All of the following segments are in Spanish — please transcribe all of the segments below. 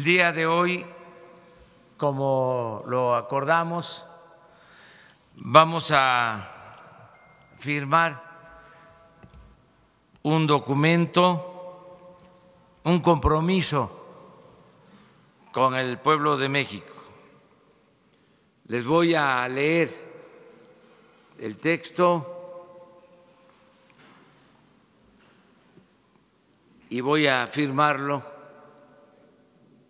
El día de hoy, como lo acordamos, vamos a firmar un documento, un compromiso con el pueblo de México. Les voy a leer el texto y voy a firmarlo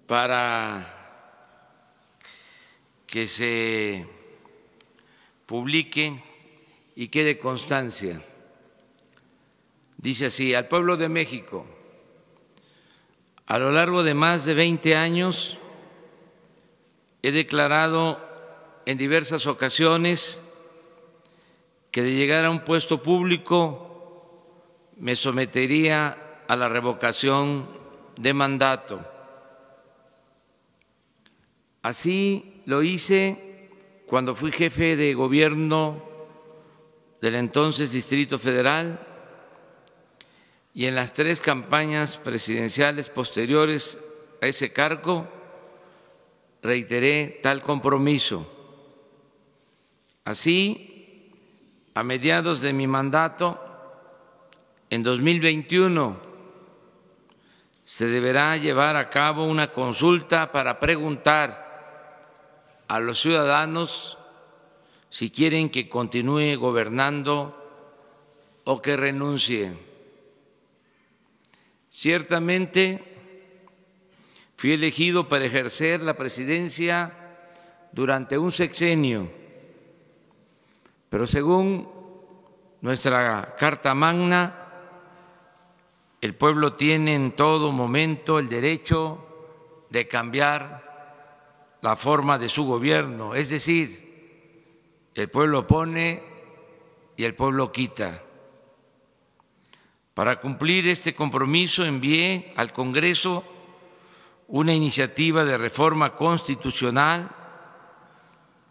para que se publique y quede constancia. Dice así: al pueblo de México, a lo largo de más de 20 años he declarado en diversas ocasiones que de llegar a un puesto público me sometería a la revocación de mandato. Así lo hice cuando fui jefe de gobierno del entonces Distrito Federal y en las tres campañas presidenciales posteriores a ese cargo reiteré tal compromiso. Así, a mediados de mi mandato, en 2021, se deberá llevar a cabo una consulta para preguntar a los ciudadanos si quieren que continúe gobernando o que renuncie. Ciertamente fui elegido para ejercer la presidencia durante un sexenio, pero según nuestra Carta Magna, el pueblo tiene en todo momento el derecho de cambiar la forma de su gobierno, es decir, el pueblo pone y el pueblo quita. Para cumplir este compromiso envié al Congreso una iniciativa de reforma constitucional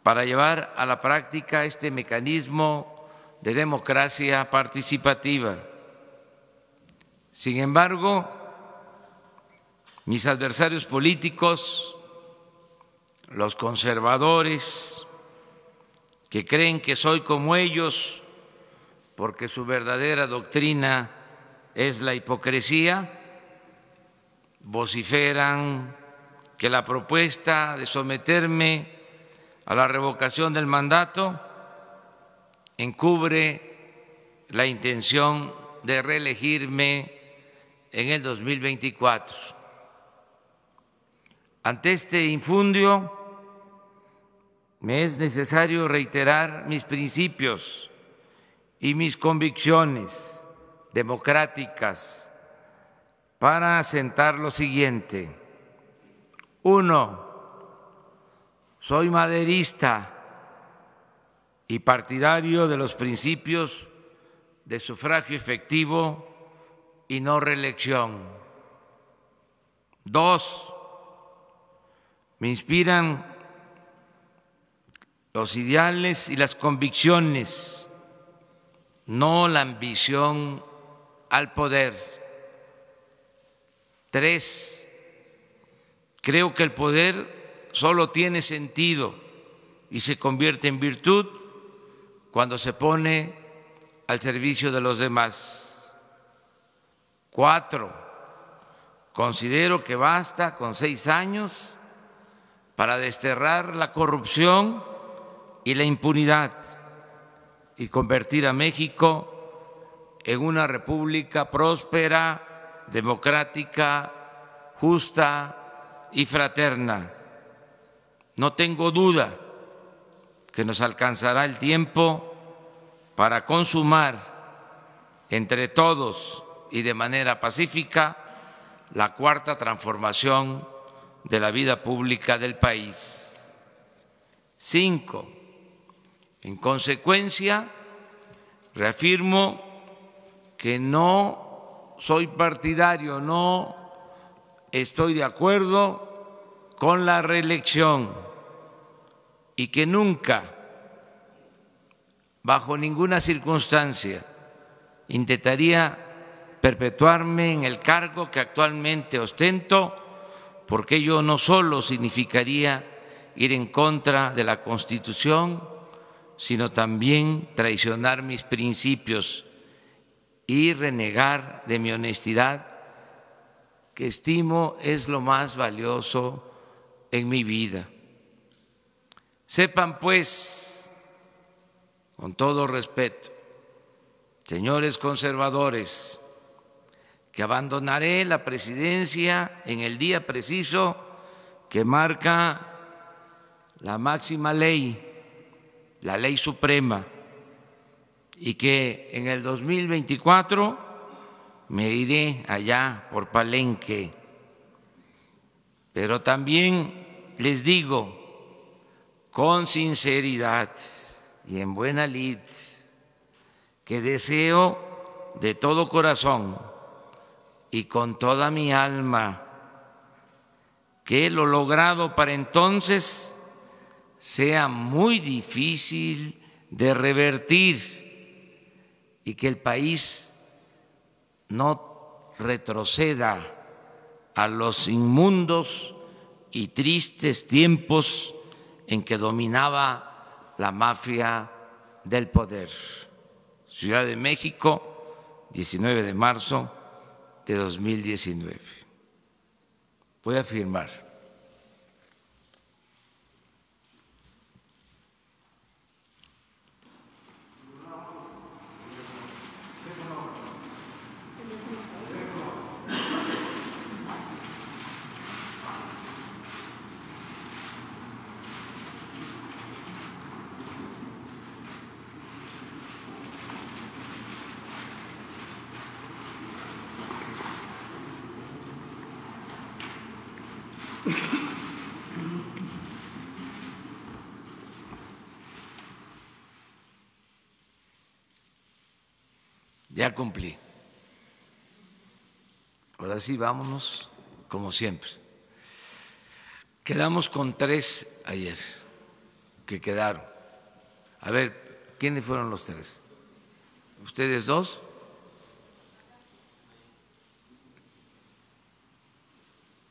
para llevar a la práctica este mecanismo de democracia participativa. Sin embargo, mis adversarios políticos, los conservadores, que creen que soy como ellos porque su verdadera doctrina es la hipocresía, vociferan que la propuesta de someterme a la revocación del mandato encubre la intención de reelegirme en el 2024. Ante este infundio, me es necesario reiterar mis principios y mis convicciones democráticas para asentar lo siguiente. Uno, soy maderista y partidario de los principios de sufragio efectivo y no reelección. Dos, me inspiran los ideales y las convicciones, no la ambición al poder. Tres, creo que el poder solo tiene sentido y se convierte en virtud cuando se pone al servicio de los demás. Cuatro, considero que basta con 6 años para desterrar la corrupción y la impunidad y convertir a México en una república próspera, democrática, justa y fraterna. No tengo duda que nos alcanzará el tiempo para consumar entre todos y de manera pacífica la cuarta transformación de la vida pública del país. Cinco, en consecuencia, reafirmo que no soy partidario, no estoy de acuerdo con la reelección y que nunca, bajo ninguna circunstancia, intentaría perpetuarme en el cargo que actualmente ostento porque ello no solo significaría ir en contra de la Constitución, sino también traicionar mis principios y renegar de mi honestidad, que estimo es lo más valioso en mi vida. Sepan, pues, con todo respeto, señores conservadores, que abandonaré la presidencia en el día preciso que marca la máxima ley, la Ley Suprema, y que en el 2024 me iré allá por Palenque. Pero también les digo con sinceridad y en buena lid que deseo de todo corazón y con toda mi alma que lo logrado para entonces sea muy difícil de revertir y que el país no retroceda a los inmundos y tristes tiempos en que dominaba la mafia del poder. Ciudad de México, 19 de marzo de 2019. Voy a firmar. Ya cumplí. Ahora sí, vámonos, como siempre. Quedamos con tres ayer que quedaron. A ver, ¿quiénes fueron los tres? ¿Ustedes dos?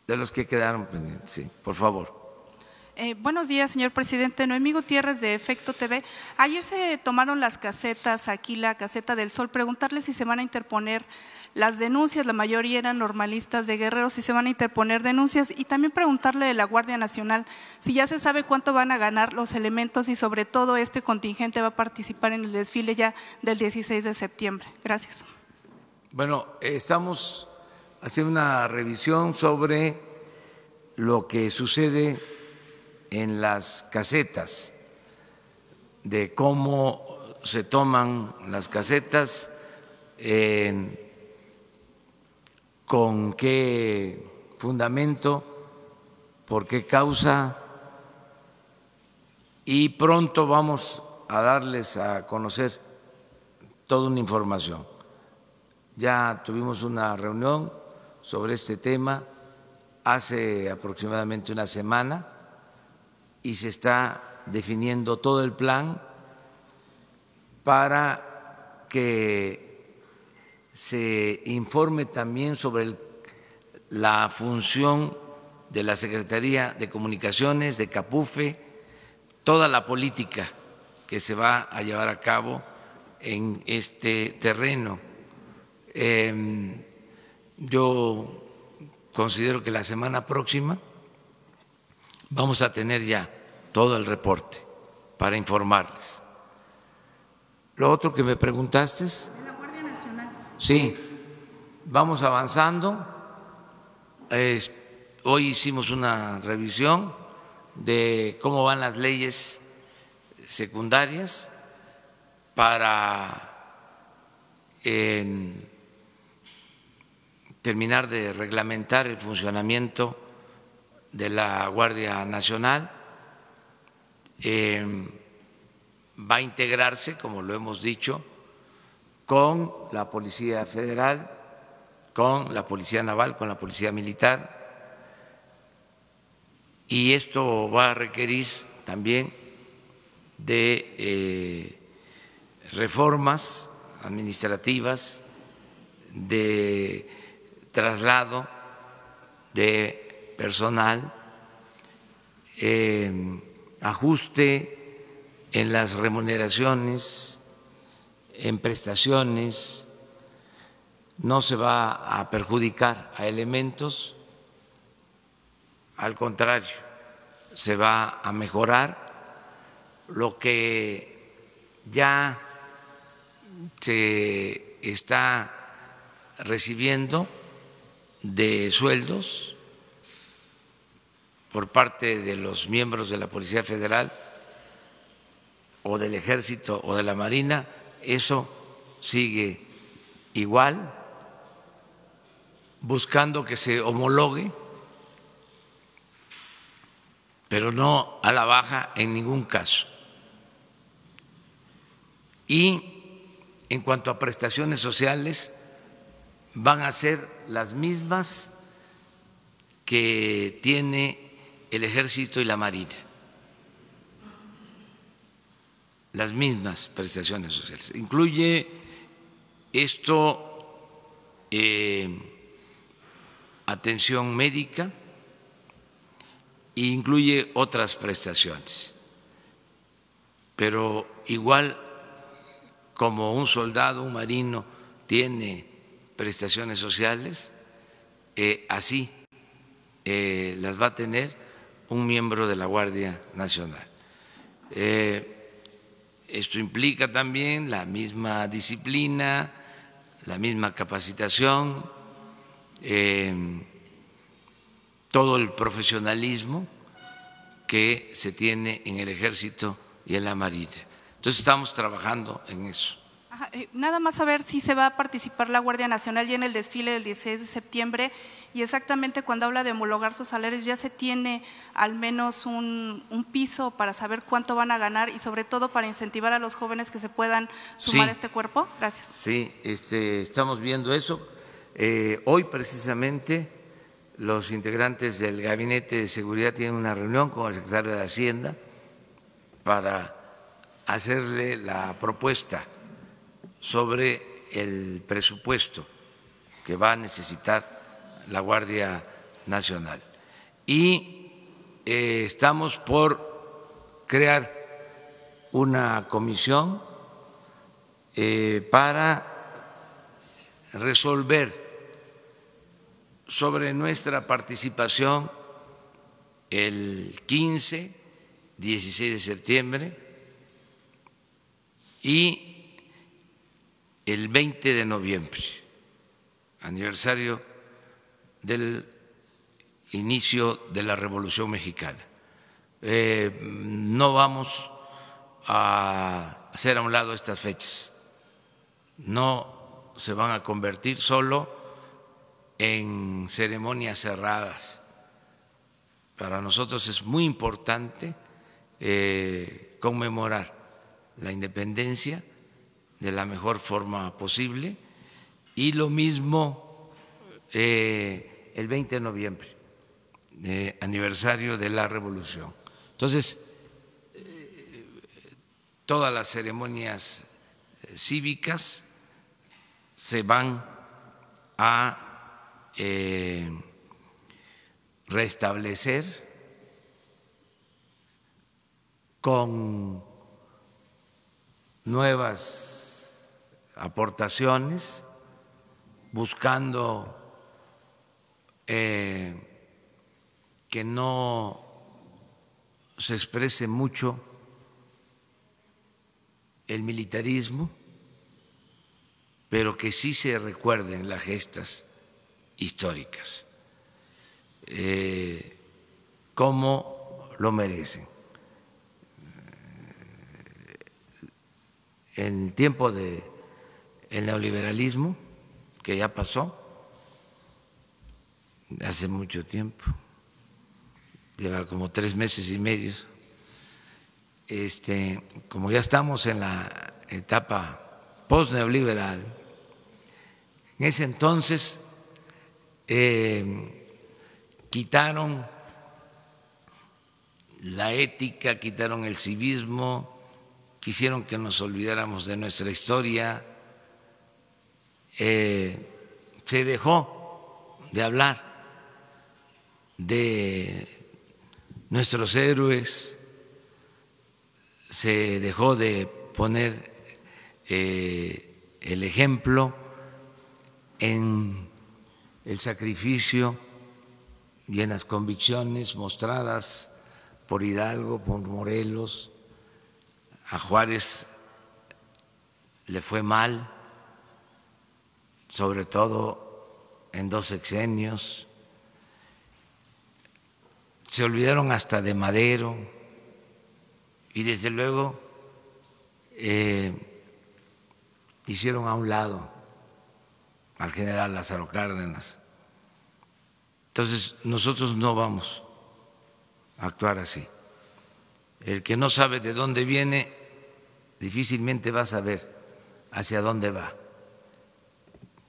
De los que quedaron pendientes, sí, por favor. Buenos días, señor presidente. Noemí Gutiérrez, de Efecto TV. Ayer se tomaron las casetas, aquí la caseta del Sol. Preguntarle si se van a interponer las denuncias, la mayoría eran normalistas de Guerrero, si se van a interponer denuncias. Y también preguntarle de la Guardia Nacional si ya se sabe cuánto van a ganar los elementos y sobre todo este contingente va a participar en el desfile ya del 16 de septiembre. Gracias. Bueno, estamos haciendo una revisión sobre lo que sucede en las casetas, de cómo se toman las casetas, con qué fundamento, por qué causa, y pronto vamos a darles a conocer toda una información. Ya tuvimos una reunión sobre este tema hace aproximadamente una semana y se está definiendo todo el plan para que se informe también sobre la función de la Secretaría de Comunicaciones, de Capufe, toda la política que se va a llevar a cabo en este terreno. Yo considero que la semana próxima vamos a tener ya todo el reporte para informarles. Lo otro que me preguntaste es… ¿De la Guardia Nacional? Sí, vamos avanzando. Hoy hicimos una revisión de cómo van las leyes secundarias para terminar de reglamentar el funcionamiento de la Guardia Nacional. Va a integrarse, como lo hemos dicho, con la Policía Federal, con la Policía Naval, con la Policía Militar, y esto va a requerir también de reformas administrativas, de traslado de personal, ajuste en las remuneraciones, en prestaciones. No se va a perjudicar a elementos, al contrario, se va a mejorar. Lo que ya se está recibiendo de sueldos por parte de los miembros de la Policía Federal o del Ejército o de la Marina, eso sigue igual, buscando que se homologue, pero no a la baja en ningún caso. Y en cuanto a prestaciones sociales, van a ser las mismas que tiene el Ejército y la Marina, las mismas prestaciones sociales. Incluye esto atención médica e incluye otras prestaciones, pero igual como un soldado, un marino tiene prestaciones sociales, así las va a tener un miembro de la Guardia Nacional. Esto implica también la misma disciplina, la misma capacitación, todo el profesionalismo que se tiene en el Ejército y en la Marina. Entonces estamos trabajando en eso. Ajá, nada más saber si se va a participar la Guardia Nacional ya en el desfile del 16 de septiembre y exactamente cuando habla de homologar sus salarios ya se tiene al menos un piso para saber cuánto van a ganar y sobre todo para incentivar a los jóvenes que se puedan sumar a este cuerpo. Gracias. Sí, estamos viendo eso. Hoy precisamente los integrantes del Gabinete de Seguridad tienen una reunión con el secretario de Hacienda para hacerle la propuesta sobre el presupuesto que va a necesitar la Guardia Nacional. Y estamos por crear una comisión para resolver sobre nuestra participación el 15, 16 de septiembre y el 20 de noviembre, aniversario del inicio de la Revolución Mexicana. No vamos a hacer a un lado estas fechas, no se van a convertir solo en ceremonias cerradas. Para nosotros es muy importante conmemorar la independencia de la mejor forma posible y lo mismo el 20 de noviembre, aniversario de la Revolución. Entonces, todas las ceremonias cívicas se van a restablecer con nuevas aportaciones, buscando que no se exprese mucho el militarismo, pero que sí se recuerden las gestas históricas, como lo merecen. En el tiempo del neoliberalismo, que ya pasó hace mucho tiempo, lleva como 3 meses y medio, como ya estamos en la etapa post-neoliberal, en ese entonces quitaron la ética, quitaron el civismo, quisieron que nos olvidáramos de nuestra historia, se dejó de hablar de nuestros héroes, se dejó de poner el ejemplo en el sacrificio y en las convicciones mostradas por Hidalgo, por Morelos. A Juárez le fue mal, sobre todo en dos sexenios. Se olvidaron hasta de Madero y desde luego hicieron a un lado al general Lázaro Cárdenas. Entonces nosotros no vamos a actuar así. El que no sabe de dónde viene difícilmente va a saber hacia dónde va.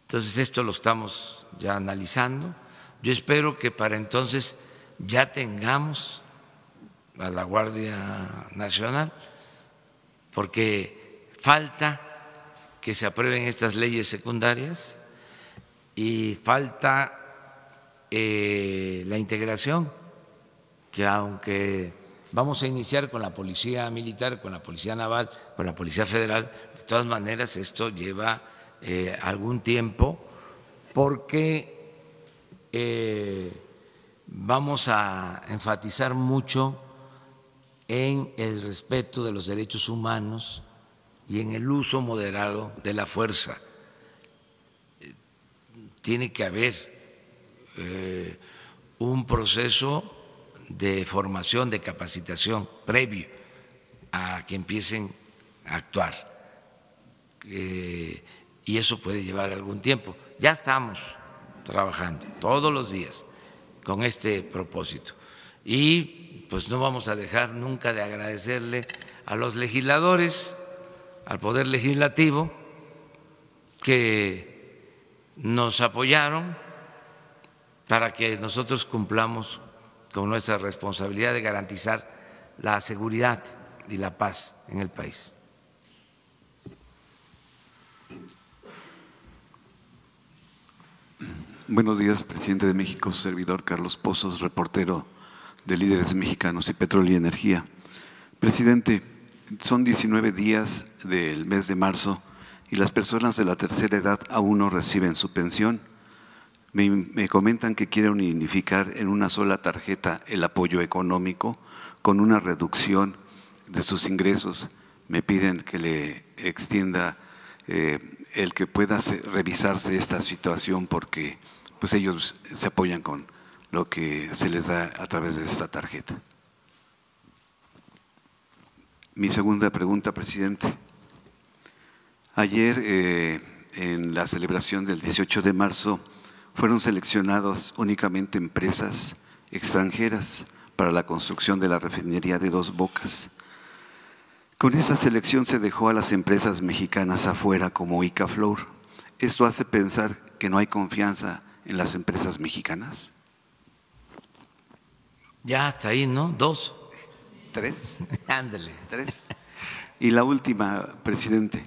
Entonces esto lo estamos ya analizando. Yo espero que para entonces ya tengamos a la Guardia Nacional, porque falta que se aprueben estas leyes secundarias y falta la integración, que aunque vamos a iniciar con la policía militar, con la policía naval, con la policía federal, de todas maneras esto lleva algún tiempo, porque vamos a enfatizar mucho en el respeto de los derechos humanos y en el uso moderado de la fuerza. Tiene que haber un proceso de formación, de capacitación previo a que empiecen a actuar, y eso puede llevar algún tiempo. Ya estamos trabajando todos los días con este propósito y pues no vamos a dejar nunca de agradecerle a los legisladores, al Poder Legislativo, que nos apoyaron para que nosotros cumplamos con nuestra responsabilidad de garantizar la seguridad y la paz en el país. Buenos días, presidente de México, servidor Carlos Pozos, reportero de Líderes Mexicanos y Petróleo y Energía. Presidente, son 19 días del mes de marzo y las personas de la tercera edad aún no reciben su pensión. Me comentan que quieren unificar en una sola tarjeta el apoyo económico con una reducción de sus ingresos. Me piden que le extienda el que pueda revisarse esta situación, porque pues ellos se apoyan con lo que se les da a través de esta tarjeta. Mi segunda pregunta, presidente. Ayer en la celebración del 18 de marzo fueron seleccionadas únicamente empresas extranjeras para la construcción de la refinería de Dos Bocas. Con esta selección se dejó a las empresas mexicanas afuera, como Icaflor. ¿Esto hace pensar que no hay confianza en las empresas mexicanas? Ya hasta ahí, ¿no? Dos. Tres. Ándale. Tres. Y la última, presidente.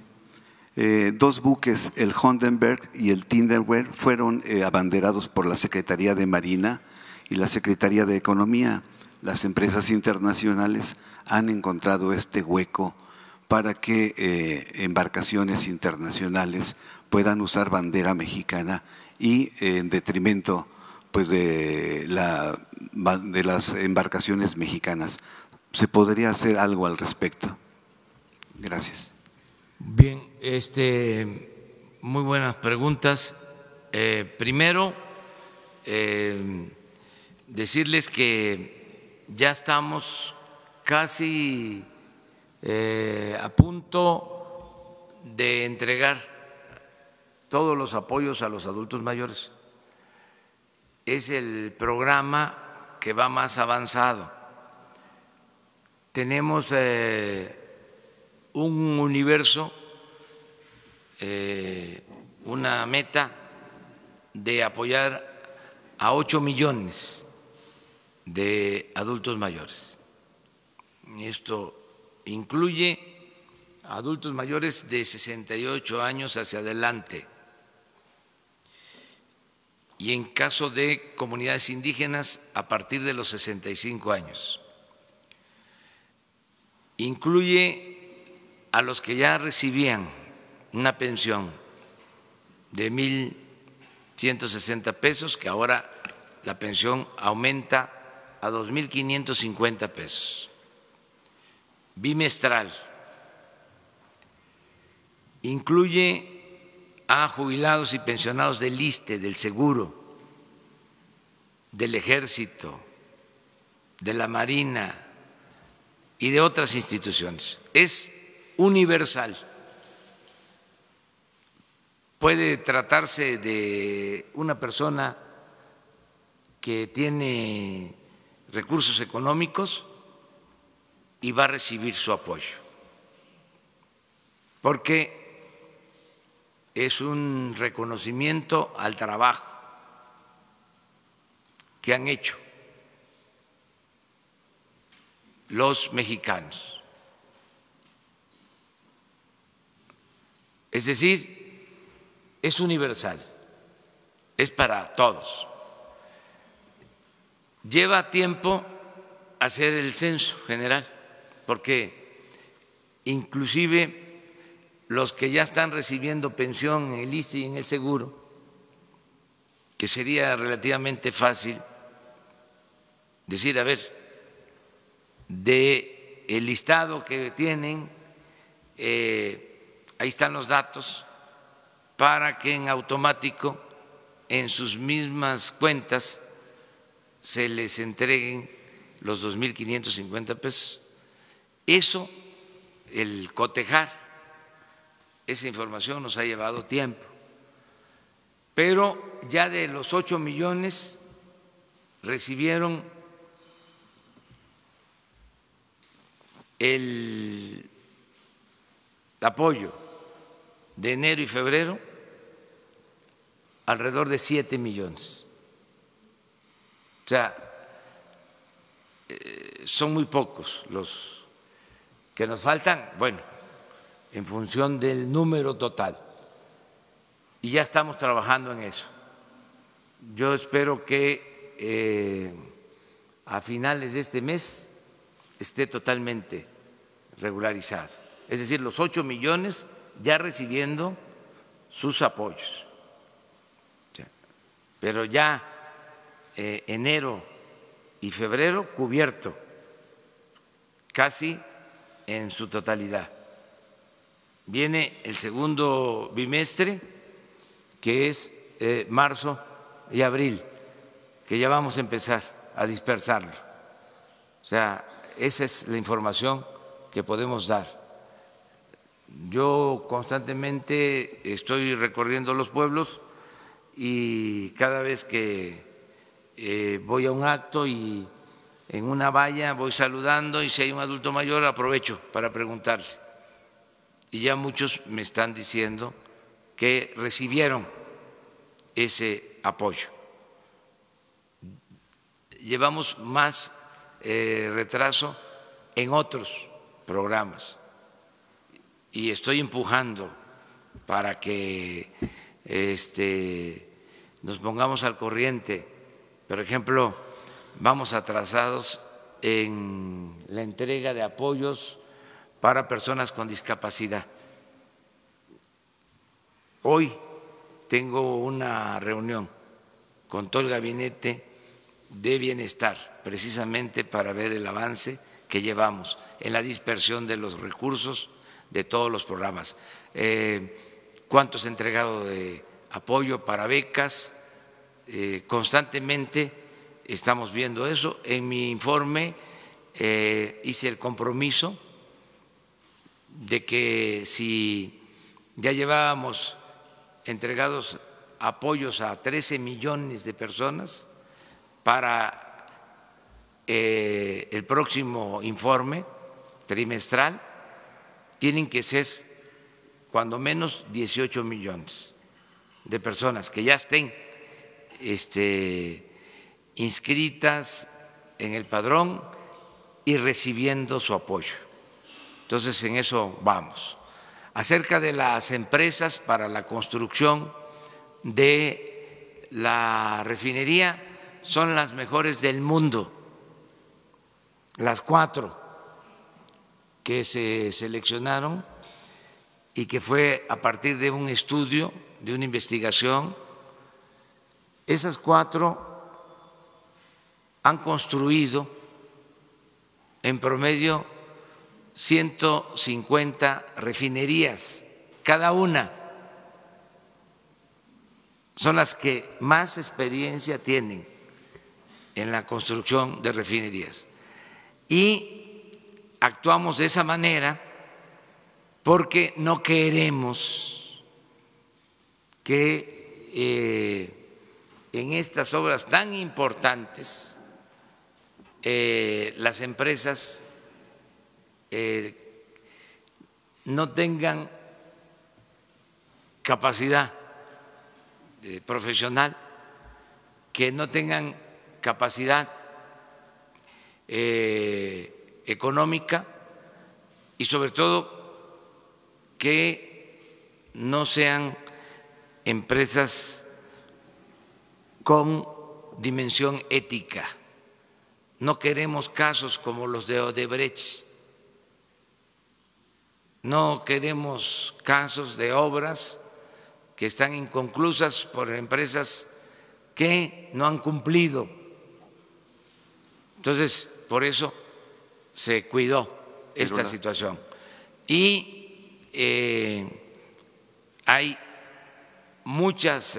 Dos buques, el Hindenburg y el Tinderware, fueron abanderados por la Secretaría de Marina y la Secretaría de Economía. Las empresas internacionales han encontrado este hueco para que embarcaciones internacionales puedan usar bandera mexicana y en detrimento pues de las embarcaciones mexicanas. ¿Se podría hacer algo al respecto? Gracias. Bien, muy buenas preguntas. Primero, decirles que ya estamos casi a punto de entregar todos los apoyos a los adultos mayores. Es el programa que va más avanzado. Tenemos un universo, una meta de apoyar a 8 millones de adultos mayores. Esto incluye a adultos mayores de 68 años hacia adelante. y en caso de comunidades indígenas a partir de los 65 años. Incluye a los que ya recibían una pensión de 1.160 pesos, que ahora la pensión aumenta a 2.550 pesos, bimestral. Incluye a jubilados y pensionados del Issste, del Seguro, del Ejército, de la Marina y de otras instituciones. Es universal. Puede tratarse de una persona que tiene recursos económicos y va a recibir su apoyo, porque es un reconocimiento al trabajo que han hecho los mexicanos. Es decir, es universal, es para todos. Lleva tiempo hacer el censo general, porque inclusive los que ya están recibiendo pensión en el Issste y en el Seguro, que sería relativamente fácil decir, a ver, de el listado que tienen, ahí están los datos para que en automático en sus mismas cuentas se les entreguen los 2.550 pesos. Eso, el cotejar esa información, nos ha llevado tiempo, pero ya de los 8 millones recibieron el apoyo de enero y febrero alrededor de 7 millones. O sea, son muy pocos los que nos faltan, bueno, en función del número total, y ya estamos trabajando en eso. Yo espero que a finales de este mes esté totalmente regularizado, es decir, los 8 millones ya recibiendo sus apoyos, pero ya enero y febrero cubierto casi en su totalidad. Viene el segundo bimestre, que es marzo y abril, que ya vamos a empezar a dispersarlo. O sea, esa es la información que podemos dar. Yo constantemente estoy recorriendo los pueblos y cada vez que voy a un acto y en una valla voy saludando, y si hay un adulto mayor aprovecho para preguntarle. Y ya muchos me están diciendo que recibieron ese apoyo. Llevamos más retraso en otros programas y estoy empujando para que nos pongamos al corriente. Por ejemplo, vamos atrasados en la entrega de apoyos para personas con discapacidad. Hoy tengo una reunión con todo el gabinete de bienestar, precisamente para ver el avance que llevamos en la dispersión de los recursos de todos los programas. Cuánto se ha entregado de apoyo para becas, constantemente estamos viendo eso. En mi informe hice el compromiso de que si ya llevábamos entregados apoyos a 13 millones de personas, para el próximo informe trimestral tienen que ser cuando menos 18 millones de personas que ya estén inscritas en el padrón y recibiendo su apoyo. Entonces, en eso vamos. Acerca de las empresas para la construcción de la refinería son las mejores del mundo, las 4 que se seleccionaron y que fue a partir de un estudio, de una investigación. Esas 4 han construido en promedio 150 refinerías, cada una. Son las que más experiencia tienen en la construcción de refinerías. Y actuamos de esa manera porque no queremos que en estas obras tan importantes las empresas no tengan capacidad profesional, que no tengan capacidad económica y sobre todo que no sean empresas con dimensión ética. No queremos casos como los de Odebrecht, no queremos casos de obras que están inconclusas por empresas que no han cumplido. Entonces, por eso se cuidó esta situación. Y hay muchas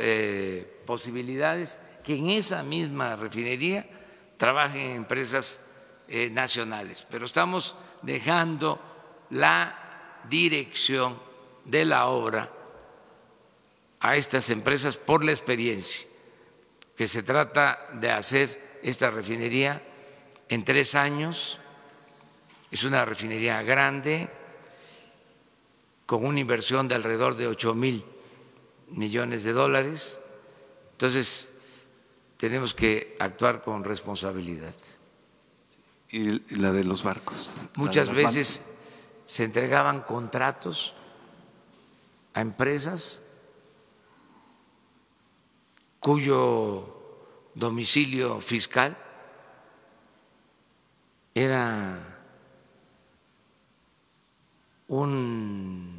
posibilidades que en esa misma refinería trabajen en empresas nacionales, pero estamos dejando la dirección de la obra a estas empresas por la experiencia, que se trata de hacer esta refinería en 3 años. Es una refinería grande, con una inversión de alrededor de $8 mil millones. Entonces, tenemos que actuar con responsabilidad. ¿Y la de los barcos? Muchas veces se entregaban contratos a empresas cuyo domicilio fiscal era una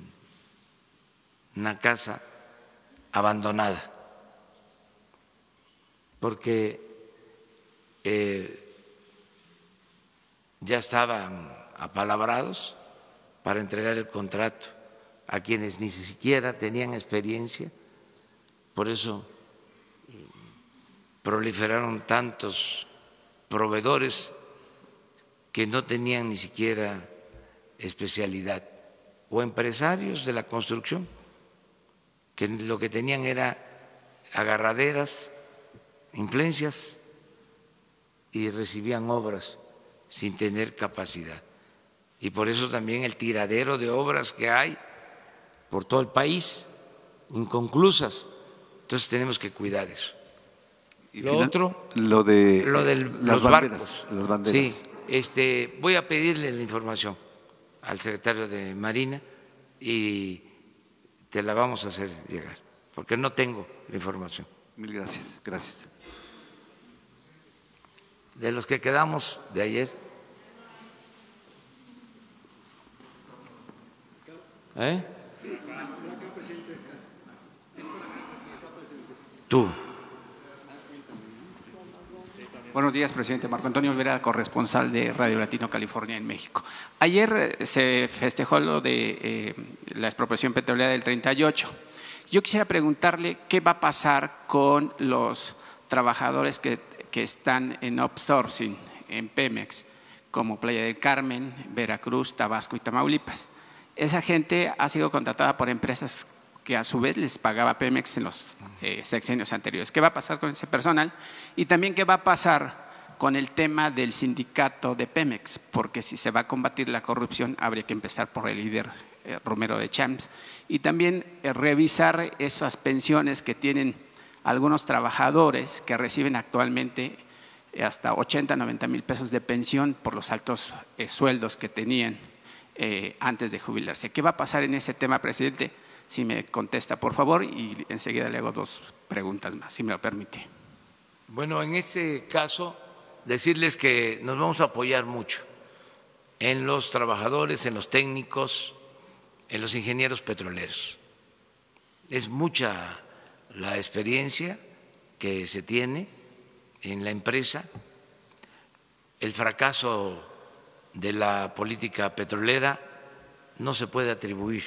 casa abandonada, porque ya estaban apalabrados para entregar el contrato a quienes ni siquiera tenían experiencia. Por eso proliferaron tantos proveedores que no tenían ni siquiera especialidad, o empresarios de la construcción que lo que tenían era agarraderas, influencias, y recibían obras sin tener capacidad. Y por eso también el tiradero de obras que hay por todo el país, inconclusas. Entonces tenemos que cuidar eso. Y lo otro, lo de los barcos, las banderas. Sí, voy a pedirle la información al secretario de Marina y te la vamos a hacer llegar, porque no tengo la información. Mil gracias, gracias. De los que quedamos de ayer, tú. Buenos días, presidente. Marco Antonio Vera, corresponsal de Radio Latino California en México. Ayer se festejó lo de la expropiación petrolera del 38. Yo quisiera preguntarle qué va a pasar con los trabajadores que están en outsourcing en Pemex, como Playa del Carmen, Veracruz, Tabasco y Tamaulipas. Esa gente ha sido contratada por empresas que a su vez les pagaba Pemex en los sexenios anteriores. ¿Qué va a pasar con ese personal? Y también qué va a pasar con el tema del sindicato de Pemex, porque si se va a combatir la corrupción habría que empezar por el líder Romero Deschamps, y también revisar esas pensiones que tienen algunos trabajadores que reciben actualmente hasta 80, 90 mil pesos de pensión por los altos sueldos que tenían antes de jubilarse. ¿Qué va a pasar en ese tema, presidente? si me contesta, por favor, y enseguida le hago dos preguntas más, si me lo permite. Bueno, en este caso, decirles que nos vamos a apoyar mucho en los trabajadores, en los técnicos, en los ingenieros petroleros. Es mucha la experiencia que se tiene en la empresa. El fracaso de la política petrolera no se puede atribuir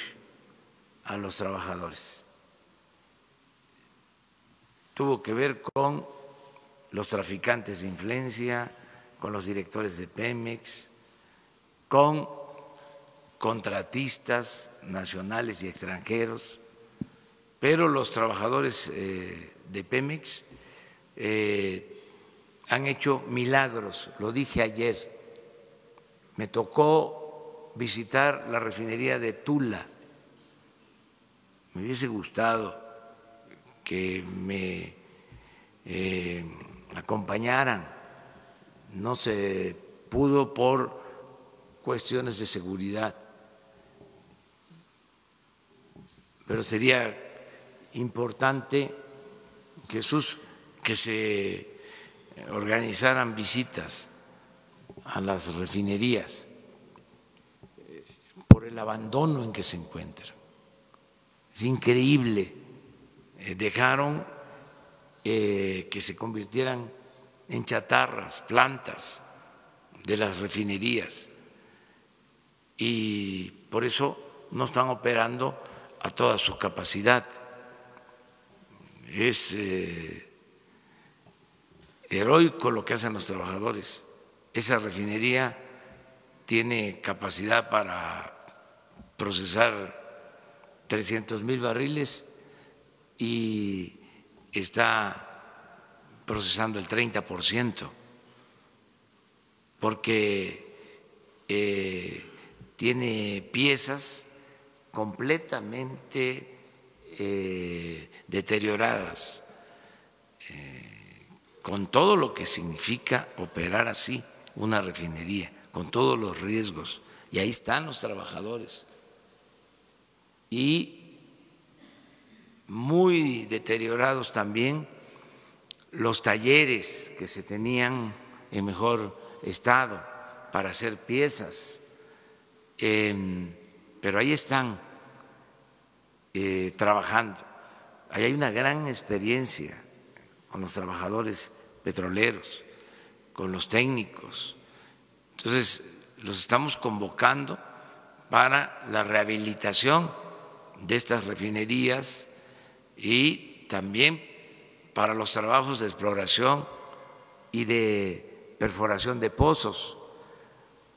a los trabajadores. Tuvo que ver con los traficantes de influencia, con los directores de Pemex, con contratistas nacionales y extranjeros, pero los trabajadores de Pemex han hecho milagros, lo dije ayer. Me tocó visitar la refinería de Tula. Me hubiese gustado que me acompañaran, no se pudo por cuestiones de seguridad, pero sería importante, Jesús, que se organizaran visitas a las refinerías por el abandono en que se encuentran. Es increíble, dejaron que se convirtieran en chatarras, plantas de las refinerías, y por eso no están operando a toda su capacidad. Es heroico lo que hacen los trabajadores. Esa refinería tiene capacidad para procesar 300,000 barriles y está procesando el 30%, porque tiene piezas completamente deterioradas, con todo lo que significa operar así una refinería, con todos los riesgos, y ahí están los trabajadores, y muy deteriorados también los talleres que se tenían en mejor estado para hacer piezas, pero ahí están trabajando. Ahí hay una gran experiencia con los trabajadores petroleros, con los técnicos. Entonces, los estamos convocando para la rehabilitación de estas refinerías y también para los trabajos de exploración y de perforación de pozos.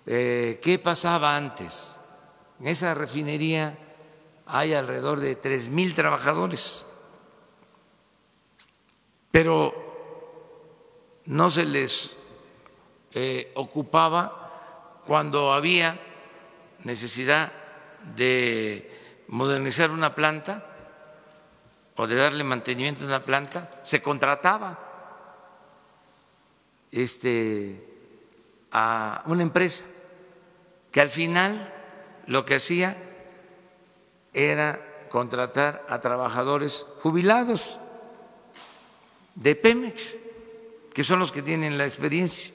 ¿Qué pasaba antes? En esa refinería hay alrededor de 3,000 trabajadores, pero no se les ocupaba cuando había necesidad de modernizar una planta o de darle mantenimiento a una planta. Se contrataba a una empresa que al final lo que hacía era contratar a trabajadores jubilados de Pemex, que son los que tienen la experiencia.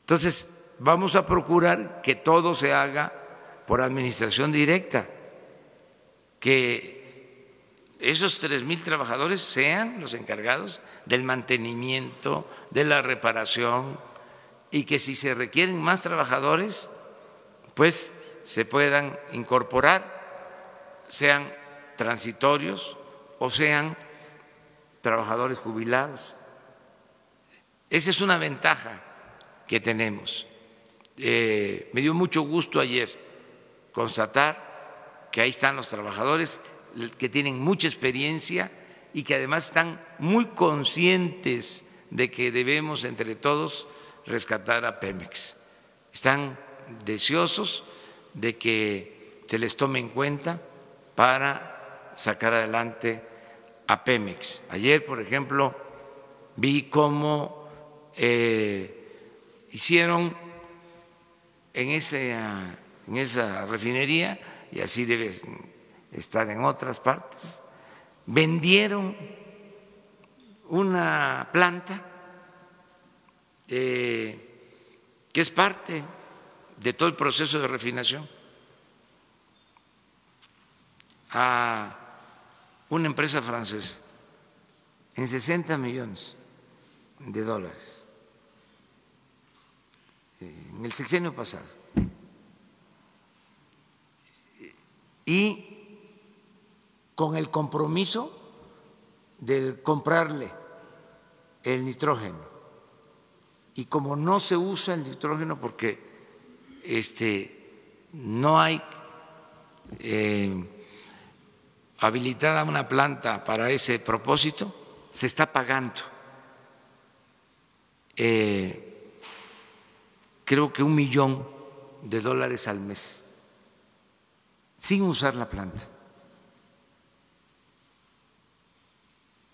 Entonces, vamos a procurar que todo se haga por administración directa, que esos 3,000 trabajadores sean los encargados del mantenimiento, de la reparación, y que si se requieren más trabajadores, pues se puedan incorporar, sean transitorios o sean trabajadores jubilados. Esa es una ventaja que tenemos. Me dio mucho gusto ayer constatar que ahí están los trabajadores que tienen mucha experiencia y que además están muy conscientes de que debemos entre todos rescatar a Pemex. Están deseosos de que se les tome en cuenta para sacar adelante a Pemex. Ayer, por ejemplo, vi cómo hicieron en esa refinería, y así debe están en otras partes. Vendieron una planta que es parte de todo el proceso de refinación a una empresa francesa en 60 millones de dólares en el sexenio pasado. Y con el compromiso de comprarle el nitrógeno. Y como no se usa el nitrógeno porque no hay habilitada una planta para ese propósito, se está pagando. Creo que $1 millón al mes, sin usar la planta.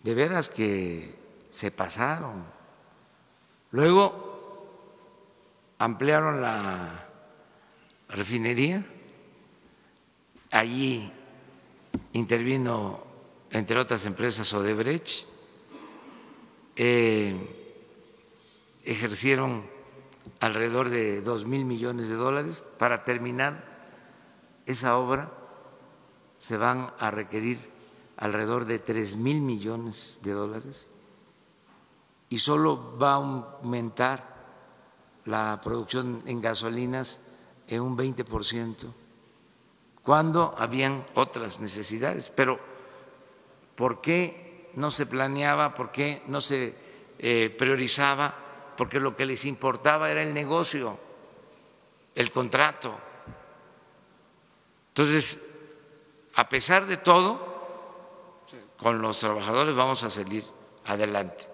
De veras que se pasaron. Luego ampliaron la refinería. Allí intervino, entre otras empresas, Odebrecht. Ejercieron alrededor de $2 mil millones para terminar esa obra. Se van a requerir alrededor de $3 mil millones y solo va a aumentar la producción en gasolinas en un 20%, cuando habían otras necesidades. Pero ¿por qué no se planeaba? ¿Por qué no se priorizaba? Porque lo que les importaba era el negocio, el contrato. Entonces, a pesar de todo, con los trabajadores vamos a salir adelante.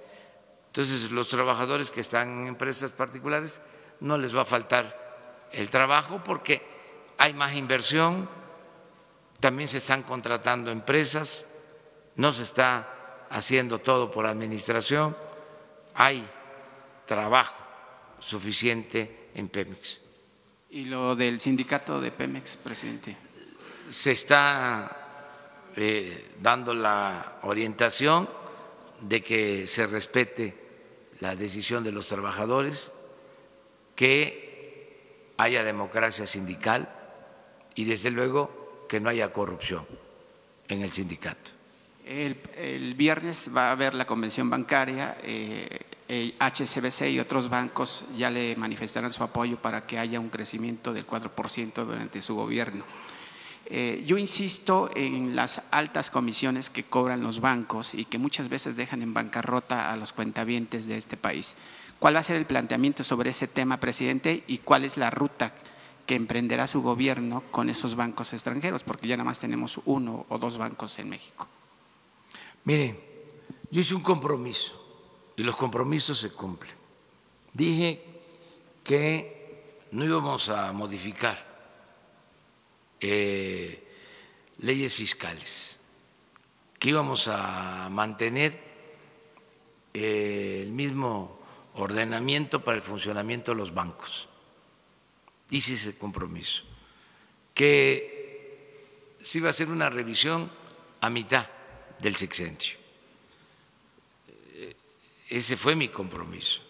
Entonces, los trabajadores que están en empresas particulares no les va a faltar el trabajo porque hay más inversión, también se están contratando empresas, no se está haciendo todo por administración, hay trabajo suficiente en Pemex. ¿Y lo del sindicato de Pemex, presidente? Se está dando la orientación de que se respete la decisión de los trabajadores, que haya democracia sindical y desde luego que no haya corrupción en el sindicato. El viernes va a haber la convención bancaria, HSBC y otros bancos ya le manifestarán su apoyo para que haya un crecimiento del 4% durante su gobierno. Yo insisto en las altas comisiones que cobran los bancos y que muchas veces dejan en bancarrota a los cuentavientes de este país. ¿Cuál va a ser el planteamiento sobre ese tema, presidente? ¿Y cuál es la ruta que emprenderá su gobierno con esos bancos extranjeros? Porque ya nada más tenemos uno o dos bancos en México. Miren, yo hice un compromiso y los compromisos se cumplen. Dije que no íbamos a modificar leyes fiscales, que íbamos a mantener el mismo ordenamiento para el funcionamiento de los bancos. Hice ese compromiso, que se iba a hacer una revisión a mitad del sexenio. Ese fue mi compromiso,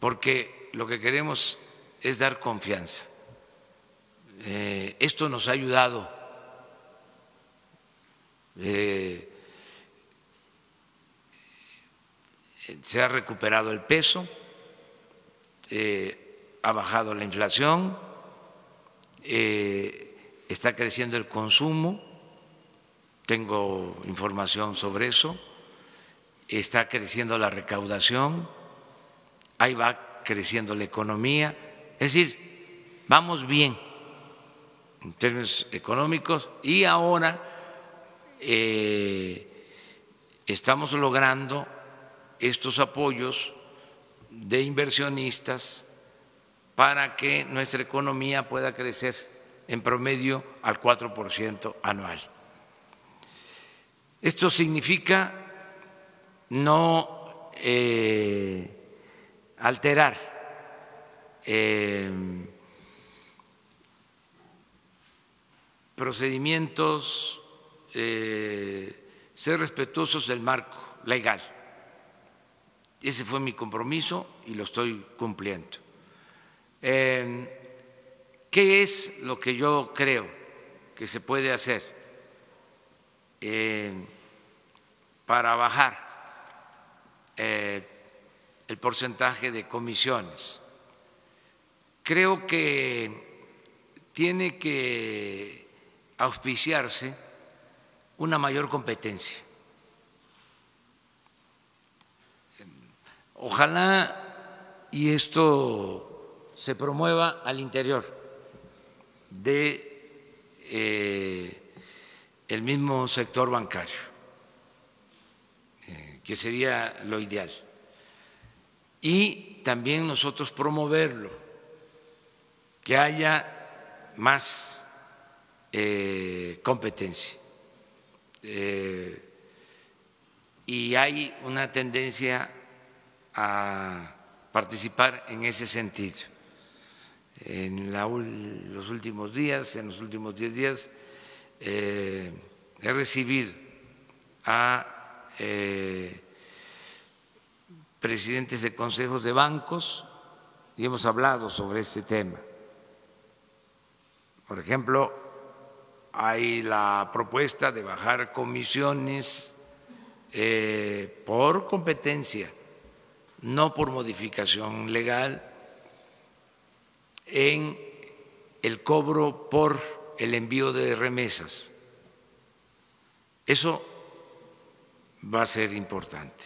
porque lo que queremos es dar confianza. Esto nos ha ayudado. Se ha recuperado el peso, ha bajado la inflación, está creciendo el consumo, tengo información sobre eso, está creciendo la recaudación, ahí va creciendo la economía, es decir, vamos bien en términos económicos. Y ahora estamos logrando estos apoyos de inversionistas para que nuestra economía pueda crecer en promedio al 4% anual. Esto significa no alterar procedimientos, ser respetuosos del marco legal. Ese fue mi compromiso y lo estoy cumpliendo. ¿Qué es lo que yo creo que se puede hacer para bajar el porcentaje de comisiones? Creo que tiene que auspiciarse una mayor competencia. Ojalá y esto se promueva al interior de el mismo sector bancario, que sería lo ideal, y también nosotros promoverlo, que haya más competencia. Y hay una tendencia a participar en ese sentido. En los últimos días, en los últimos 10 días, he recibido a presidentes de consejos de bancos y hemos hablado sobre este tema. Por ejemplo, hay la propuesta de bajar comisiones por competencia, no por modificación legal, en el cobro por el envío de remesas. Eso va a ser importante,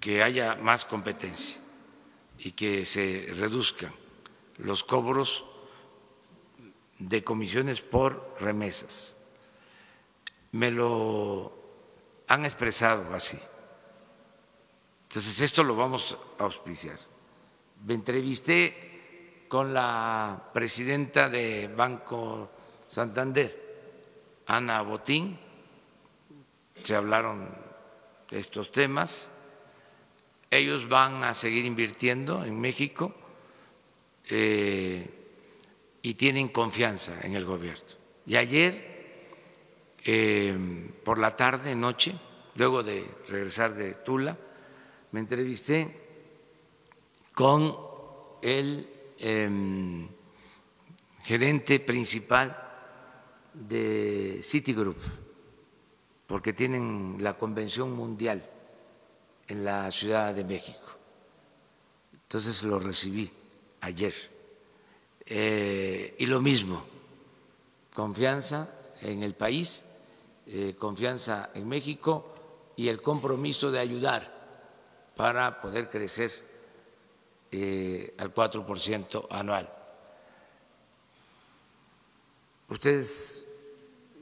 que haya más competencia y que se reduzcan los cobros de comisiones por remesas. Me lo han expresado así. Entonces, esto lo vamos a auspiciar. Me entrevisté con la presidenta de Banco Santander, Ana Botín. Se hablaron de estos temas. Ellos van a seguir invirtiendo en México. Y tienen confianza en el gobierno. Y ayer, por la tarde, noche, luego de regresar de Tula, me entrevisté con el gerente principal de Citigroup, porque tienen la convención mundial en la Ciudad de México. Entonces lo recibí ayer. Y lo mismo, confianza en el país, confianza en México y el compromiso de ayudar para poder crecer al 4% anual. Ustedes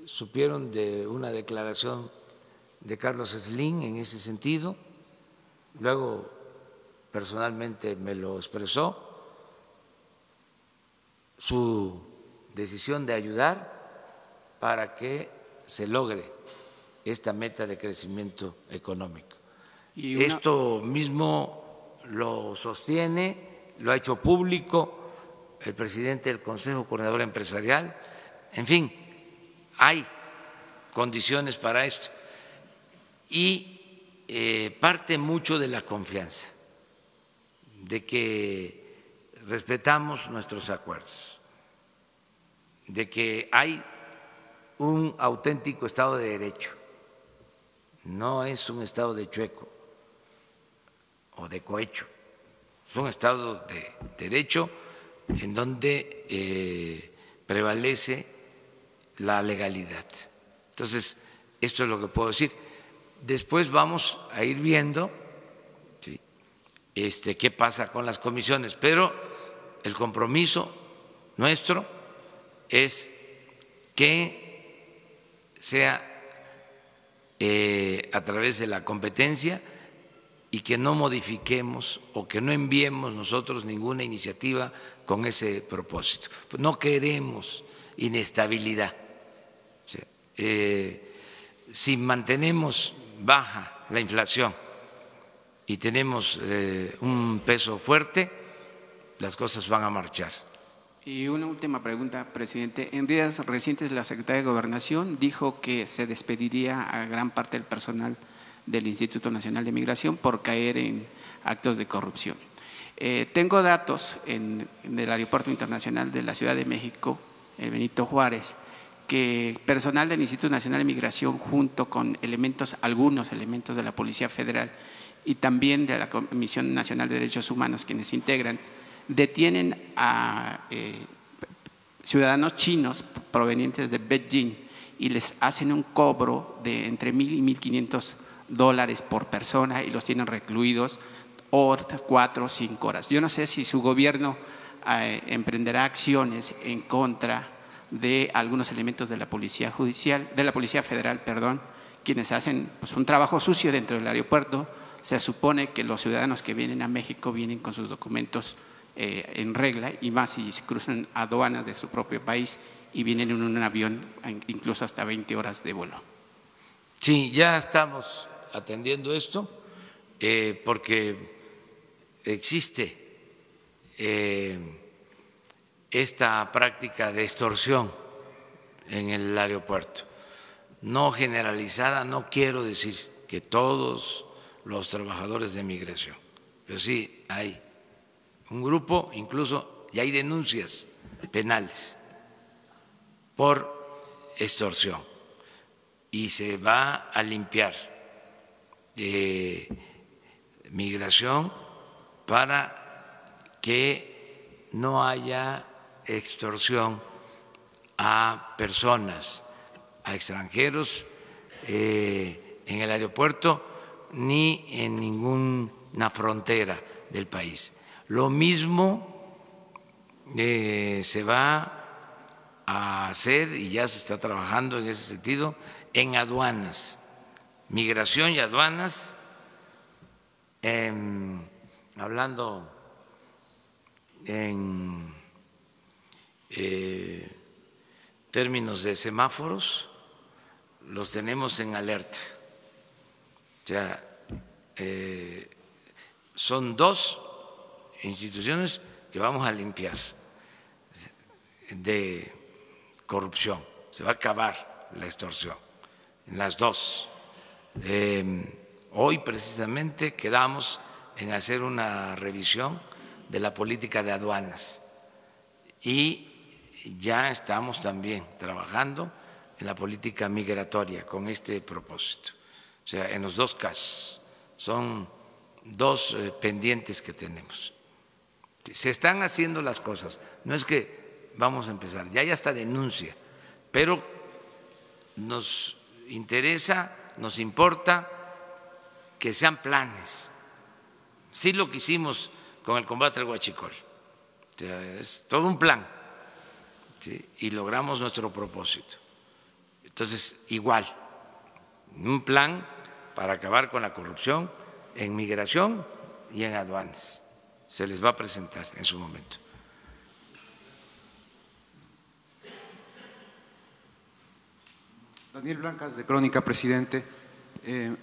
supieron de una declaración de Carlos Slim en ese sentido, luego personalmente me lo expresó. Su decisión de ayudar para que se logre esta meta de crecimiento económico. Y esto mismo lo sostiene, lo ha hecho público el presidente del Consejo Coordinador Empresarial. En fin, hay condiciones para esto y parte mucho de la confianza, de que respetamos nuestros acuerdos, de que hay un auténtico Estado de Derecho, no es un Estado de chueco o de cohecho, es un Estado de Derecho en donde prevalece la legalidad. Entonces, esto es lo que puedo decir. Después vamos a ir viendo qué pasa con las comisiones, pero el compromiso nuestro es que sea a través de la competencia y que no modifiquemos o que no enviemos nosotros ninguna iniciativa con ese propósito. No queremos inestabilidad. Si mantenemos baja la inflación y tenemos un peso fuerte, las cosas van a marchar. Y una última pregunta, presidente. En días recientes la secretaria de Gobernación dijo que se despediría a gran parte del personal del Instituto Nacional de Migración por caer en actos de corrupción. Tengo datos del Aeropuerto Internacional de la Ciudad de México, el Benito Juárez, que personal del Instituto Nacional de Migración junto con algunos elementos de la Policía Federal y también de la Comisión Nacional de Derechos Humanos, quienes integran, detienen a ciudadanos chinos provenientes de Beijing y les hacen un cobro de entre $1,000 y $1,500 por persona y los tienen recluidos horas, 4 o 5 horas. Yo no sé si su gobierno emprenderá acciones en contra de algunos elementos de la Policía Judicial, de la Policía Federal, perdón, quienes hacen pues, un trabajo sucio dentro del aeropuerto. Se supone que los ciudadanos que vienen a México vienen con sus documentos en regla y más si se cruzan aduanas de su propio país y vienen en un avión incluso hasta 20 horas de vuelo. Sí, ya estamos atendiendo esto porque existe esta práctica de extorsión en el aeropuerto. No generalizada, no quiero decir que todos los trabajadores de migración, pero sí hay un grupo, incluso ya hay denuncias penales por extorsión y se va a limpiar migración para que no haya extorsión a personas, a extranjeros en el aeropuerto ni en ninguna frontera del país. Lo mismo se va a hacer y ya se está trabajando en ese sentido en aduanas, migración y aduanas, hablando en términos de semáforos, los tenemos en alerta. O sea, son 2 instituciones que vamos a limpiar de corrupción, se va a acabar la extorsión en las 2. Hoy precisamente quedamos en hacer una revisión de la política de aduanas y ya estamos también trabajando en la política migratoria con este propósito. O sea, en los 2 casos son 2 pendientes que tenemos. Se están haciendo las cosas, no es que vamos a empezar, ya hay hasta denuncia, pero nos interesa, nos importa que sean planes. Sí, lo que hicimos con el combate al huachicol, o sea, es todo un plan, ¿sí? Y logramos nuestro propósito. Entonces, igual, un plan para acabar con la corrupción en migración y en aduanas. Se les va a presentar en su momento. Daniel Blancas, de Crónica, presidente.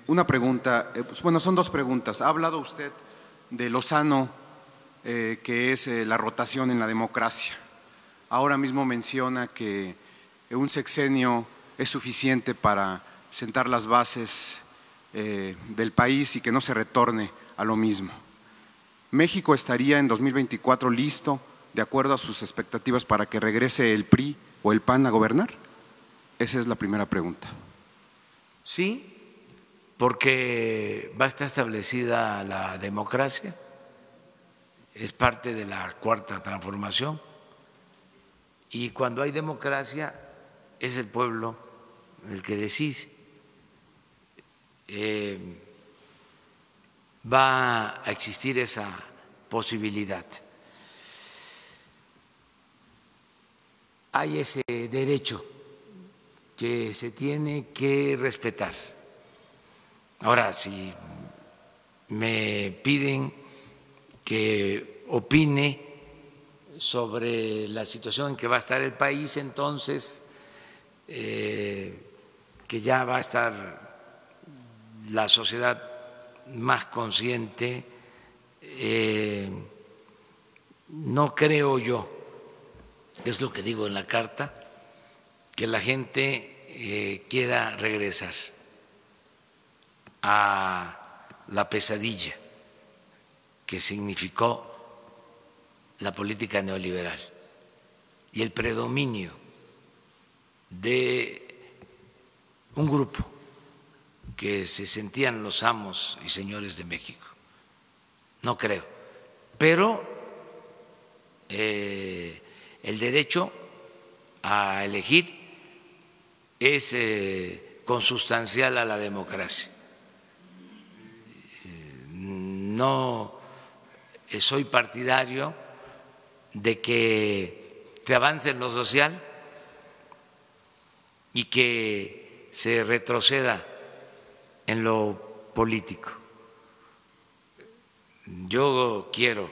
Una pregunta, bueno, son 2 preguntas. Ha hablado usted de lo sano que es la rotación en la democracia. Ahora mismo menciona que un sexenio es suficiente para sentar las bases del país y que no se retorne a lo mismo. México estaría en 2024 listo, de acuerdo a sus expectativas, para que regrese el PRI o el PAN a gobernar? Esa es la primera pregunta. Sí, porque va a estar establecida la democracia, es parte de la cuarta transformación, y cuando hay democracia es el pueblo el que decide. Va a existir esa posibilidad. Hay ese derecho que se tiene que respetar. Ahora, si me piden que opine sobre la situación en que va a estar el país, entonces que ya va a estar la sociedad más consciente, no creo yo es lo que digo en la carta, que la gente quiera regresar a la pesadilla que significó la política neoliberal y el predominio de un grupo que se sentían los amos y señores de México. No creo, pero el derecho a elegir es consustancial a la democracia. No soy partidario de que se avance en lo social y que se retroceda en lo político. Yo quiero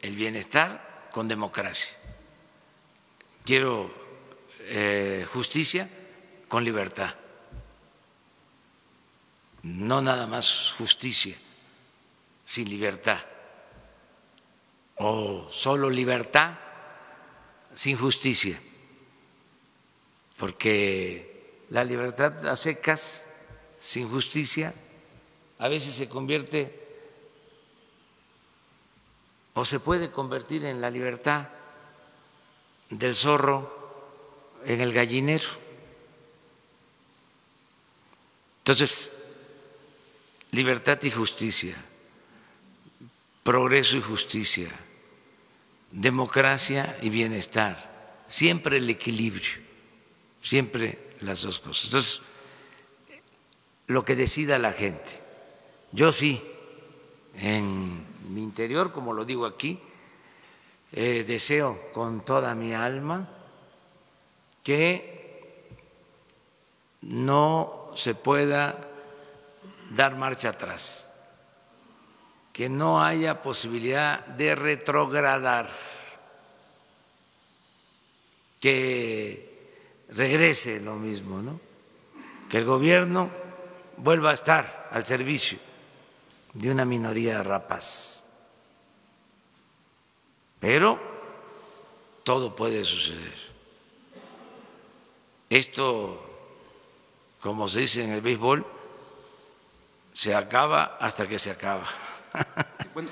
el bienestar con democracia, quiero justicia con libertad, no nada más justicia sin libertad o solo libertad sin justicia, porque la libertad a secas, sin justicia, a veces se convierte o se puede convertir en la libertad del zorro en el gallinero. Entonces, libertad y justicia, progreso y justicia, democracia y bienestar, siempre el equilibrio, siempre las dos cosas. Entonces, lo que decida la gente. Yo sí, en mi interior, como lo digo aquí, deseo con toda mi alma que no se pueda dar marcha atrás, que no haya posibilidad de retrogradar, que regrese lo mismo, ¿no? Que el gobierno vuelva a estar al servicio de una minoría rapaz. Pero todo puede suceder. Esto, como se dice en el béisbol, se acaba hasta que se acaba.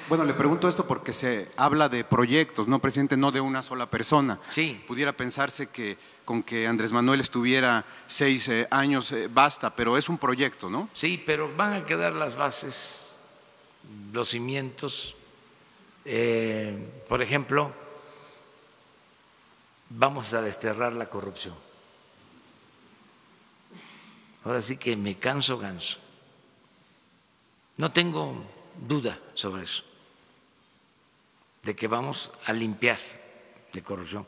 Bueno, le pregunto esto porque se habla de proyectos, ¿no, presidente? No de una sola persona. Sí. Pudiera pensarse que con que Andrés Manuel estuviera 6 años basta, pero es un proyecto, ¿no? Sí, pero van a quedar las bases, los cimientos. Por ejemplo, vamos a desterrar la corrupción. Ahora sí que me canso ganso. No tengo duda sobre eso, de que vamos a limpiar de corrupción,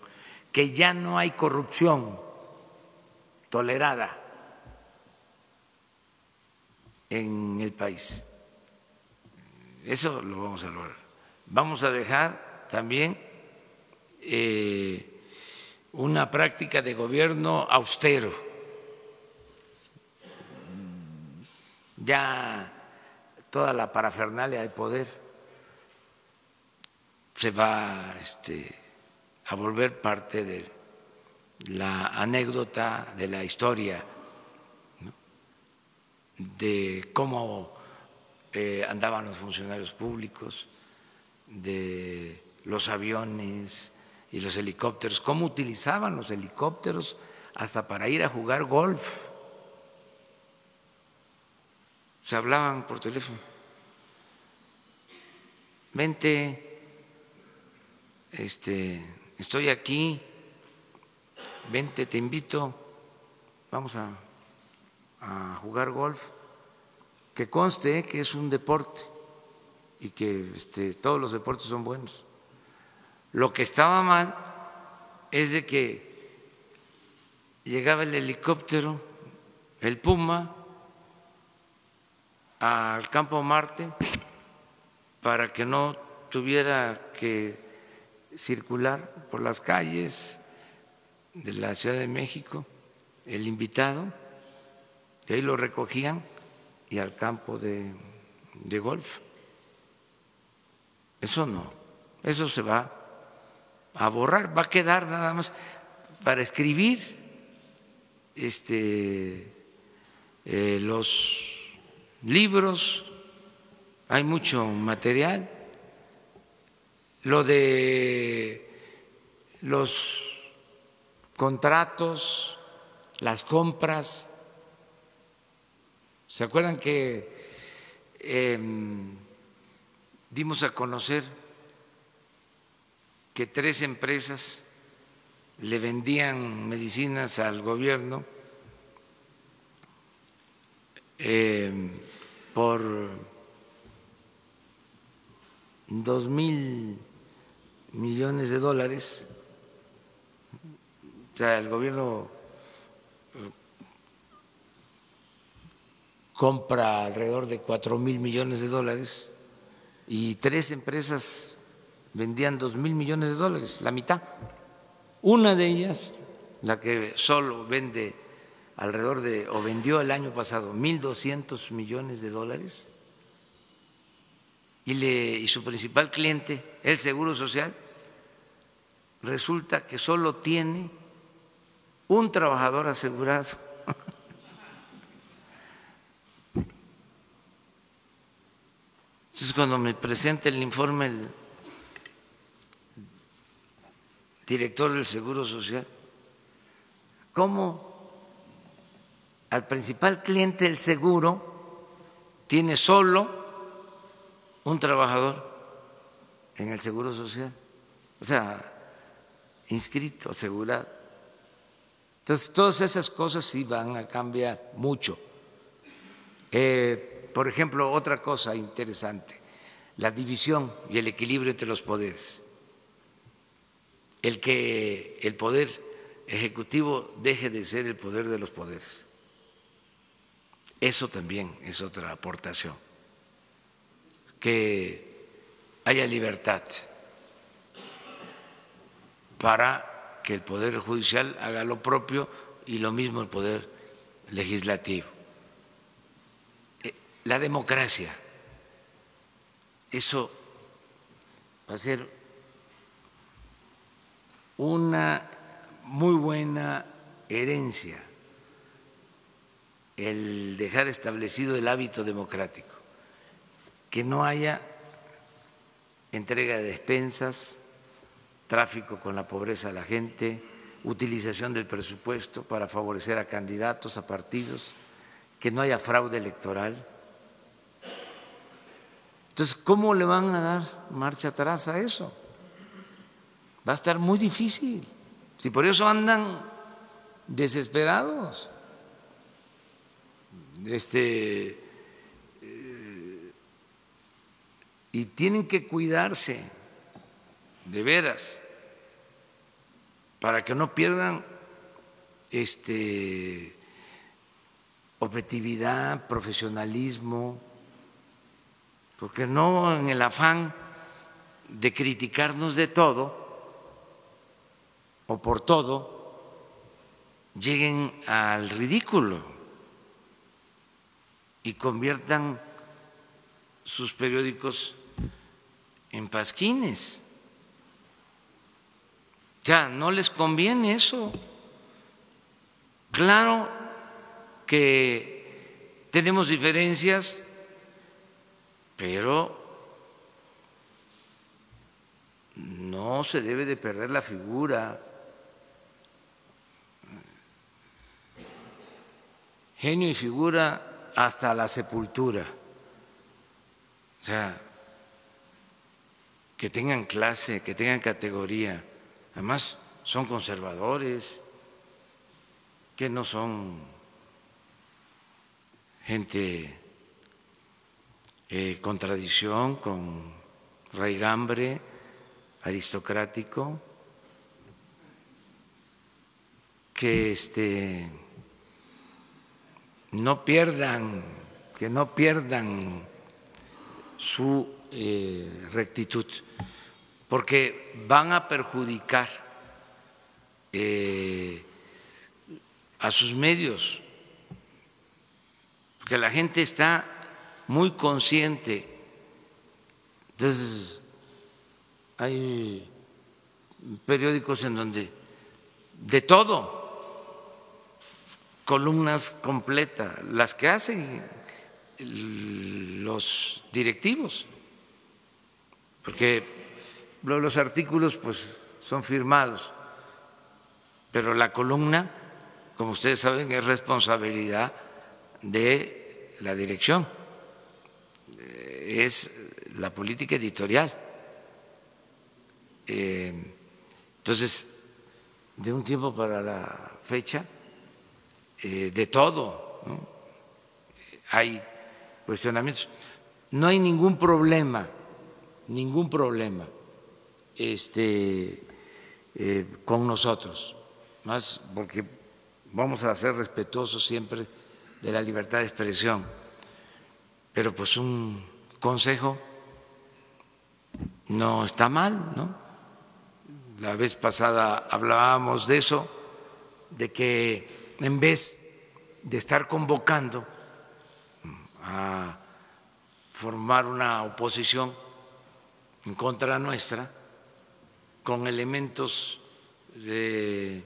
que ya no hay corrupción tolerada en el país. Eso lo vamos a lograr. Vamos a dejar también una práctica de gobierno austero. Ya toda la parafernalia de poder se va a volver parte de la anécdota de la historia, ¿no? De cómo andaban los funcionarios públicos, de los aviones y los helicópteros, cómo utilizaban los helicópteros hasta para ir a jugar golf. Se hablaban por teléfono, vente, estoy aquí, vente, te invito, vamos a jugar golf, que conste que es un deporte y que todos los deportes son buenos. Lo que estaba mal es de que llegaba el helicóptero, el Puma, al Campo Marte para que no tuviera que circular por las calles de la Ciudad de México el invitado, y ahí lo recogían y al campo de golf. Eso no, eso se va a borrar, va a quedar nada más para escribir los libros, hay mucho material, lo de los contratos, las compras. ¿Se acuerdan que dimos a conocer que 3 empresas le vendían medicinas al gobierno por 2,000 millones de dólares? O sea, el gobierno compra alrededor de 4,000 millones de dólares y 3 empresas vendían 2,000 millones de dólares, la mitad. Una de ellas, la que solo vende alrededor de, o vendió el año pasado, 1,200 millones de dólares, y su principal cliente, el Seguro Social, resulta que solo tiene un trabajador asegurado. Entonces, cuando me presenta el informe el director del Seguro Social, ¿cómo al principal cliente del seguro tiene solo un trabajador en el Seguro Social? O sea, inscrito, asegurado. Entonces, todas esas cosas sí van a cambiar mucho. Por ejemplo, otra cosa interesante, la división y el equilibrio entre los poderes. El que el poder ejecutivo deje de ser el poder de los poderes. Eso también es otra aportación. Que haya libertad para que el Poder Judicial haga lo propio y lo mismo el Poder Legislativo. La democracia, eso va a ser una muy buena herencia, el dejar establecido el hábito democrático, que no haya entrega de despensas, tráfico con la pobreza de la gente, utilización del presupuesto para favorecer a candidatos, a partidos, que no haya fraude electoral. Entonces, ¿cómo le van a dar marcha atrás a eso? Va a estar muy difícil. Si por eso andan desesperados, y tienen que cuidarse de veras para que no pierdan objetividad, profesionalismo, porque no en el afán de criticarnos de todo o por todo lleguen al ridículo y conviertan sus periódicos en pasquines. Ya no les conviene eso. Claro que tenemos diferencias, pero no se debe de perder la figura. Genio y figura hasta la sepultura. O sea, que tengan clase, que tengan categoría. Además, son conservadores, que no son gente con tradición, con raigambre, aristocrático, que no pierdan su rectitud, porque van a perjudicar a sus medios, porque la gente está muy consciente. Entonces, hay periódicos en donde de todo, columnas completas, las que hacen los directivos, porque los artículos pues son firmados, pero la columna, como ustedes saben, es responsabilidad de la dirección, es la política editorial. Entonces, de un tiempo para la fecha, de todo, ¿no? Hay cuestionamientos. No hay ningún problema con nosotros, más porque vamos a ser respetuosos siempre de la libertad de expresión, pero pues un consejo no está mal, ¿no? La vez pasada hablábamos de eso, de que en vez de estar convocando a formar una oposición en contra nuestra con elementos de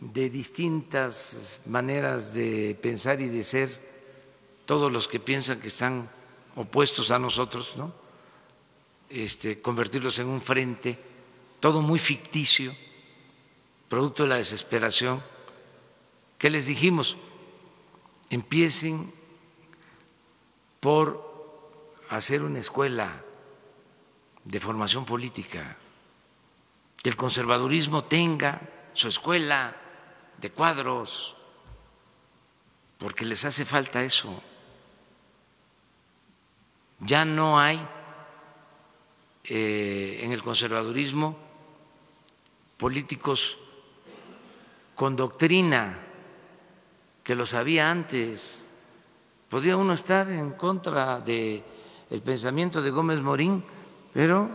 distintas maneras de pensar y de ser, todos los que piensan que están opuestos a nosotros, ¿no? Convertirlos en un frente, todo muy ficticio, producto de la desesperación. ¿Qué les dijimos? Empiecen por hacer una escuela de formación política, que el conservadurismo tenga su escuela de cuadros, porque les hace falta eso. Ya no hay en el conservadurismo políticos con doctrina, que los había antes. Podía uno estar en contra del pensamiento de Gómez Morín, pero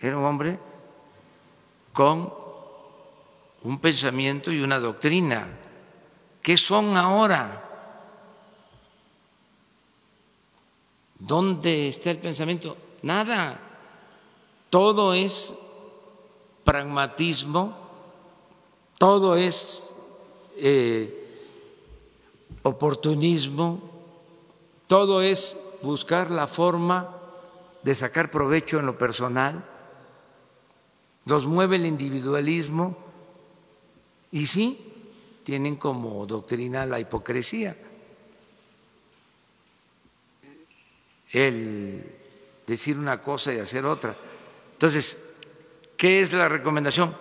era un hombre con un pensamiento y una doctrina. ¿Qué son ahora? ¿Dónde está el pensamiento? Nada. Todo es pragmatismo, todo es oportunismo, todo es buscar la forma de sacar provecho en lo personal. Los mueve el individualismo y sí, tienen como doctrina la hipocresía, el decir una cosa y hacer otra. Entonces, ¿qué es la recomendación?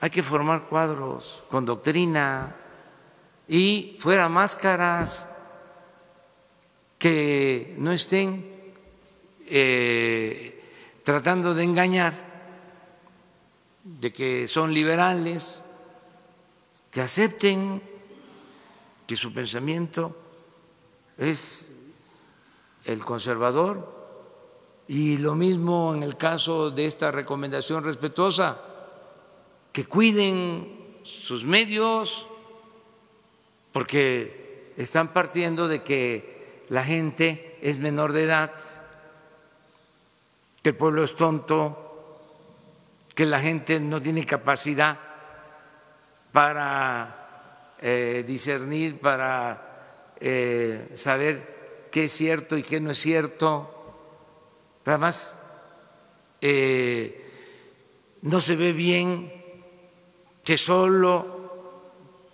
Hay que formar cuadros con doctrina y fuera máscaras, que no estén tratando de engañar de que son liberales, que acepten que su pensamiento es el conservador. Y lo mismo en el caso de esta recomendación respetuosa, que cuiden sus medios, porque están partiendo de que la gente es menor de edad, que el pueblo es tonto, que la gente no tiene capacidad para discernir, para saber qué es cierto y qué no es cierto. Además, no se ve bien que solo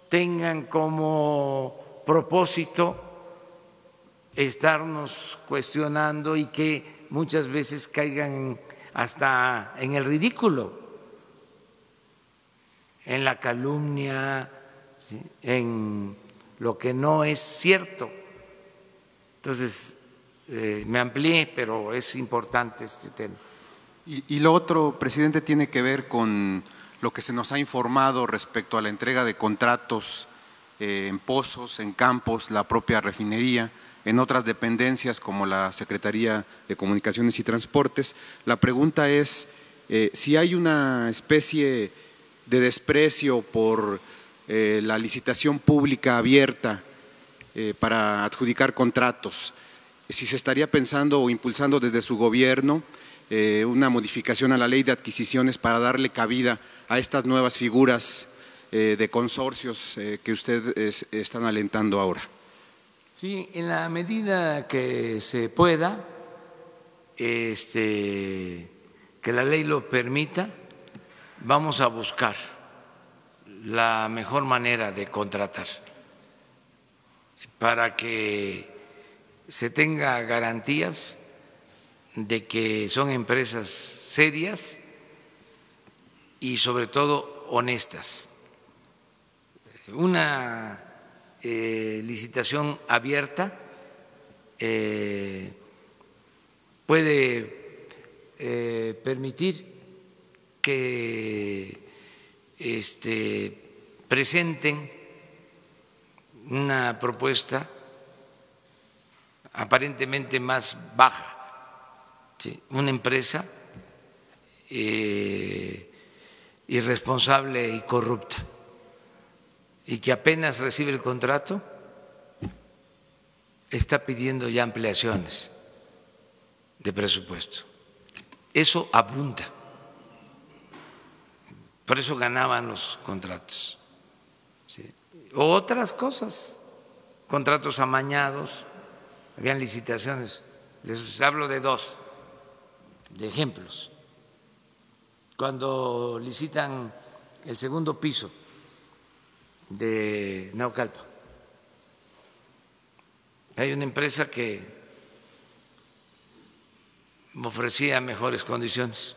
tengan como propósito estarnos cuestionando y que muchas veces caigan hasta en el ridículo, en la calumnia, en lo que no es cierto. Entonces, me amplié, pero es importante este tema. Y lo otro, presidente, tiene que ver con lo que se nos ha informado respecto a la entrega de contratos en pozos, en campos, la propia refinería, en otras dependencias como la Secretaría de Comunicaciones y Transportes. La pregunta es si hay una especie de desprecio por la licitación pública abierta para adjudicar contratos, si se estaría pensando o impulsando desde su gobierno una modificación a la ley de adquisiciones para darle cabida a estas nuevas figuras de consorcios que ustedes están alentando ahora. Sí, en la medida que se pueda, que la ley lo permita, vamos a buscar la mejor manera de contratar para que se tenga garantías de que son empresas serias y sobre todo honestas. Una licitación abierta puede permitir que presenten una propuesta aparentemente más baja. ¿Sí? Una empresa irresponsable y corrupta, y que apenas recibe el contrato está pidiendo ya ampliaciones de presupuesto. Eso abunda. Por eso ganaban los contratos. ¿Sí? O otras cosas, contratos amañados, habían licitaciones. Les hablo de dos, de ejemplos. Cuando licitan el segundo piso de Naucalpan, hay una empresa que ofrecía mejores condiciones,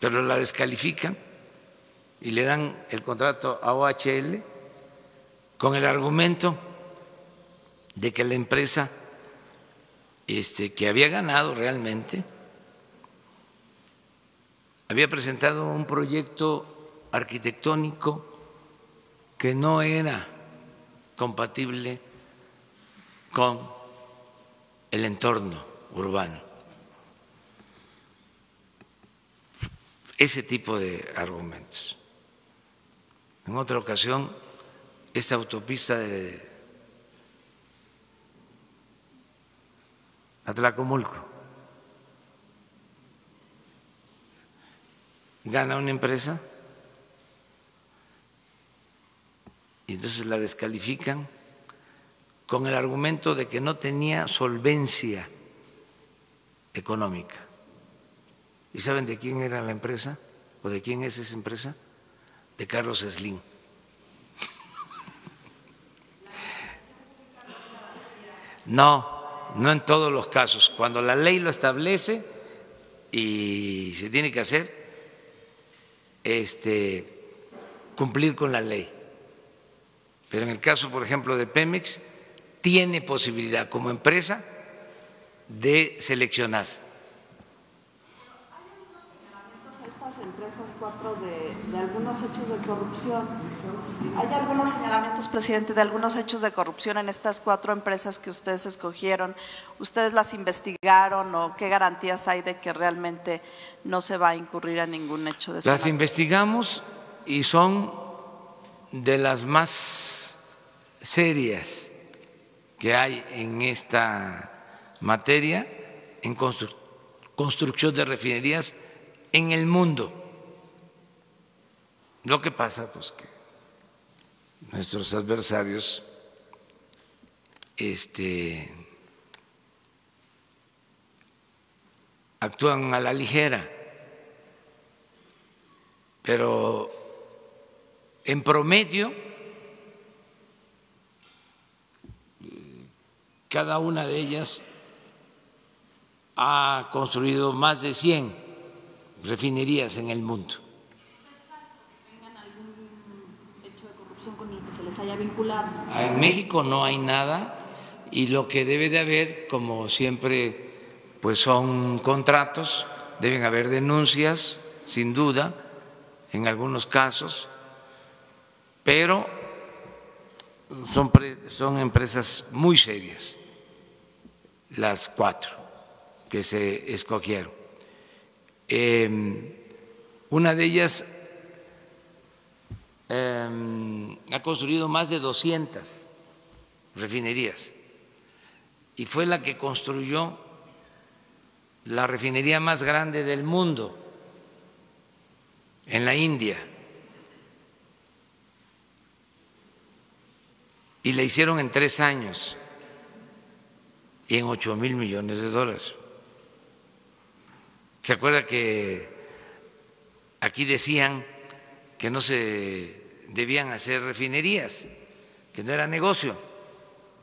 pero la descalifican y le dan el contrato a OHL con el argumento de que la empresa que había ganado realmente había presentado un proyecto arquitectónico que no era compatible con el entorno urbano. Ese tipo de argumentos. En otra ocasión, esta autopista de Atlacomulco gana una empresa y entonces la descalifican con el argumento de que no tenía solvencia económica. ¿Y saben de quién era la empresa? ¿O de quién es esa empresa? De Carlos Slim. No en todos los casos. Cuando la ley lo establece y se tiene que hacer, cumplir con la ley. Pero en el caso, por ejemplo, de Pemex, tiene posibilidad como empresa de seleccionar. ¿Hay algunos señalamientos a estas empresas cuatro de algunos hechos de corrupción? ¿Hay algunos señalamientos, presidente, de algunos hechos de corrupción en estas cuatro empresas que ustedes escogieron? ¿Ustedes las investigaron o qué garantías hay de que realmente no se va a incurrir a ningún hecho de esta naturaleza? Las investigamos y son de las más serias que hay en esta materia en construcción de refinerías en el mundo. Lo que pasa, pues, que nuestros adversarios actúan a la ligera, pero en promedio cada una de ellas ha construido más de 100 refinerías en el mundo. En México no hay nada, y lo que debe de haber, como siempre, pues son contratos, deben haber denuncias, sin duda, en algunos casos, pero son empresas muy serias, las cuatro que se escogieron. Una de ellas ha construido más de 200 refinerías y fue la que construyó la refinería más grande del mundo, en la India, y la hicieron en 3 años y en $8 mil millones. ¿Se acuerda que aquí decían que no se debían hacer refinerías, que no era negocio?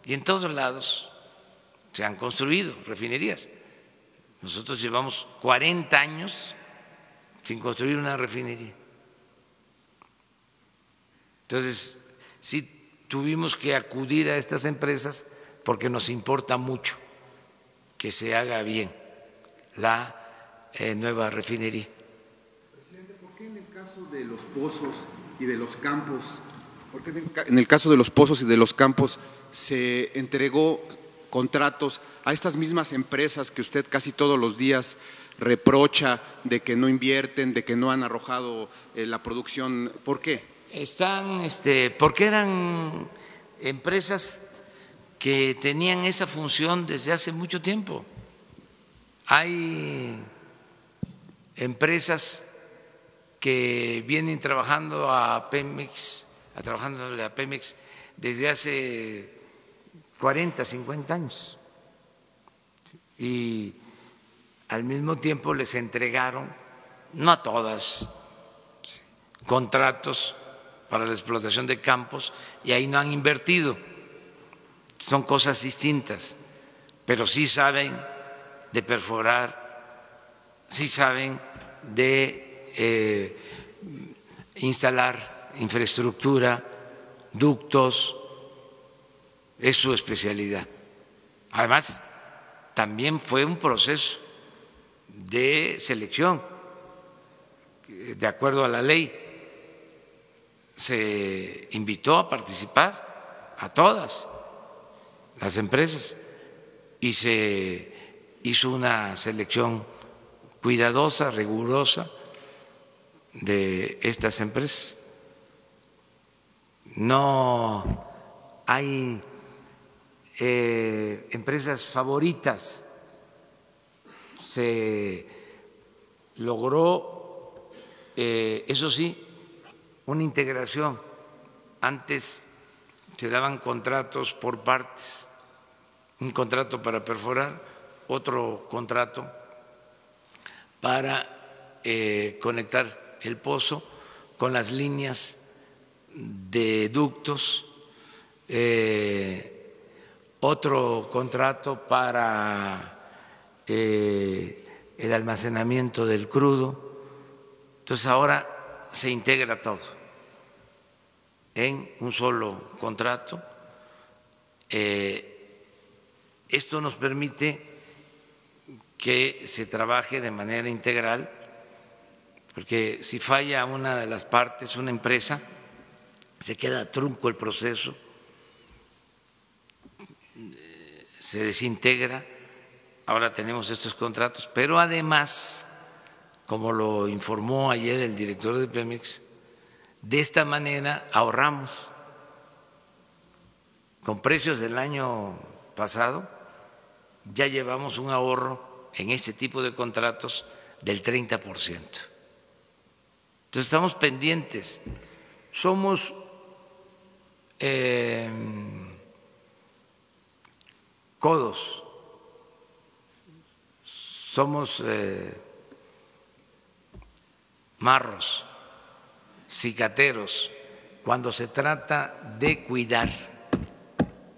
Y en todos lados se han construido refinerías. Nosotros llevamos 40 años sin construir una refinería. Entonces, sí tuvimos que acudir a estas empresas porque nos importa mucho que se haga bien la nueva refinería. Presidente, ¿por qué en el caso de los pozos y de los campos, se entregó contratos a estas mismas empresas que usted casi todos los días reprocha de que no invierten, de que no han arrojado la producción? ¿Por qué? Porque eran empresas que tenían esa función desde hace mucho tiempo. Hay empresas que vienen trabajando a Pemex, desde hace 40, 50 años, y al mismo tiempo les entregaron, no a todas, contratos para la explotación de campos, y ahí no han invertido. Son cosas distintas, pero sí saben de perforar, sí saben de instalar infraestructura, ductos, es su especialidad. Además, también fue un proceso de selección. De acuerdo a la ley, se invitó a participar a todas las empresas y se hizo una selección cuidadosa, rigurosa de estas empresas. No hay empresas favoritas. Se logró, eso sí, una integración. Antes se daban contratos por partes, un contrato para perforar, otro contrato para conectar el pozo con las líneas de ductos, otro contrato para el almacenamiento del crudo. Entonces ahora se integra todo en un solo contrato. Esto nos permite que se trabaje de manera integral, porque si falla una de las partes, una empresa, se queda trunco el proceso, se desintegra. Ahora tenemos estos contratos, pero además, como lo informó ayer el director de Pemex, de esta manera ahorramos. Con precios del año pasado ya llevamos un ahorro en este tipo de contratos del 30%. Entonces estamos pendientes. Somos codos, somos marros, cicateros, cuando se trata de cuidar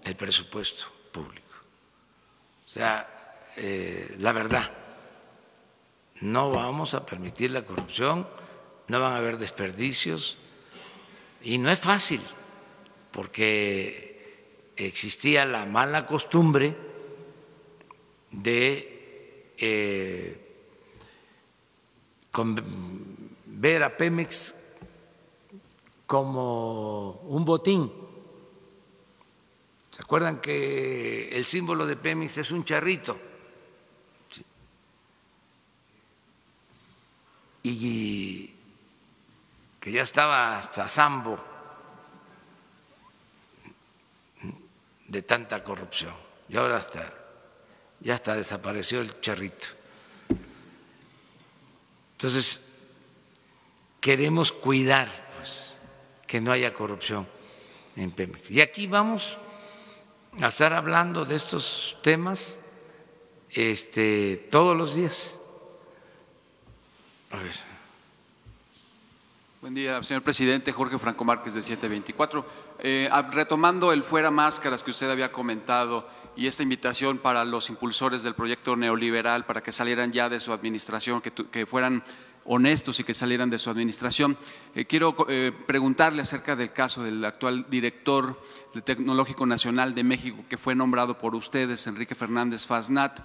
el presupuesto público. O sea, la verdad, no vamos a permitir la corrupción, no van a haber desperdicios, y no es fácil porque existía la mala costumbre de ver a Pemex como un botín. ¿Se acuerdan que el símbolo de Pemex es un charrito? Sí. Y que ya estaba hasta zambo de tanta corrupción. Y ahora ya hasta desapareció el charrito. Entonces, queremos cuidar pues, que no haya corrupción en Pemex. Y aquí vamos a estar hablando de estos temas todos los días. A ver. Buen día, señor presidente. Jorge Franco Márquez, de 724. Retomando el fuera máscaras que usted había comentado y esta invitación para los impulsores del proyecto neoliberal para que salieran ya de su administración, que fueran honestos y que salieran de su administración. Quiero preguntarle acerca del caso del actual director del Tecnológico Nacional de México, que fue nombrado por ustedes, Enrique Fernández Fasnat,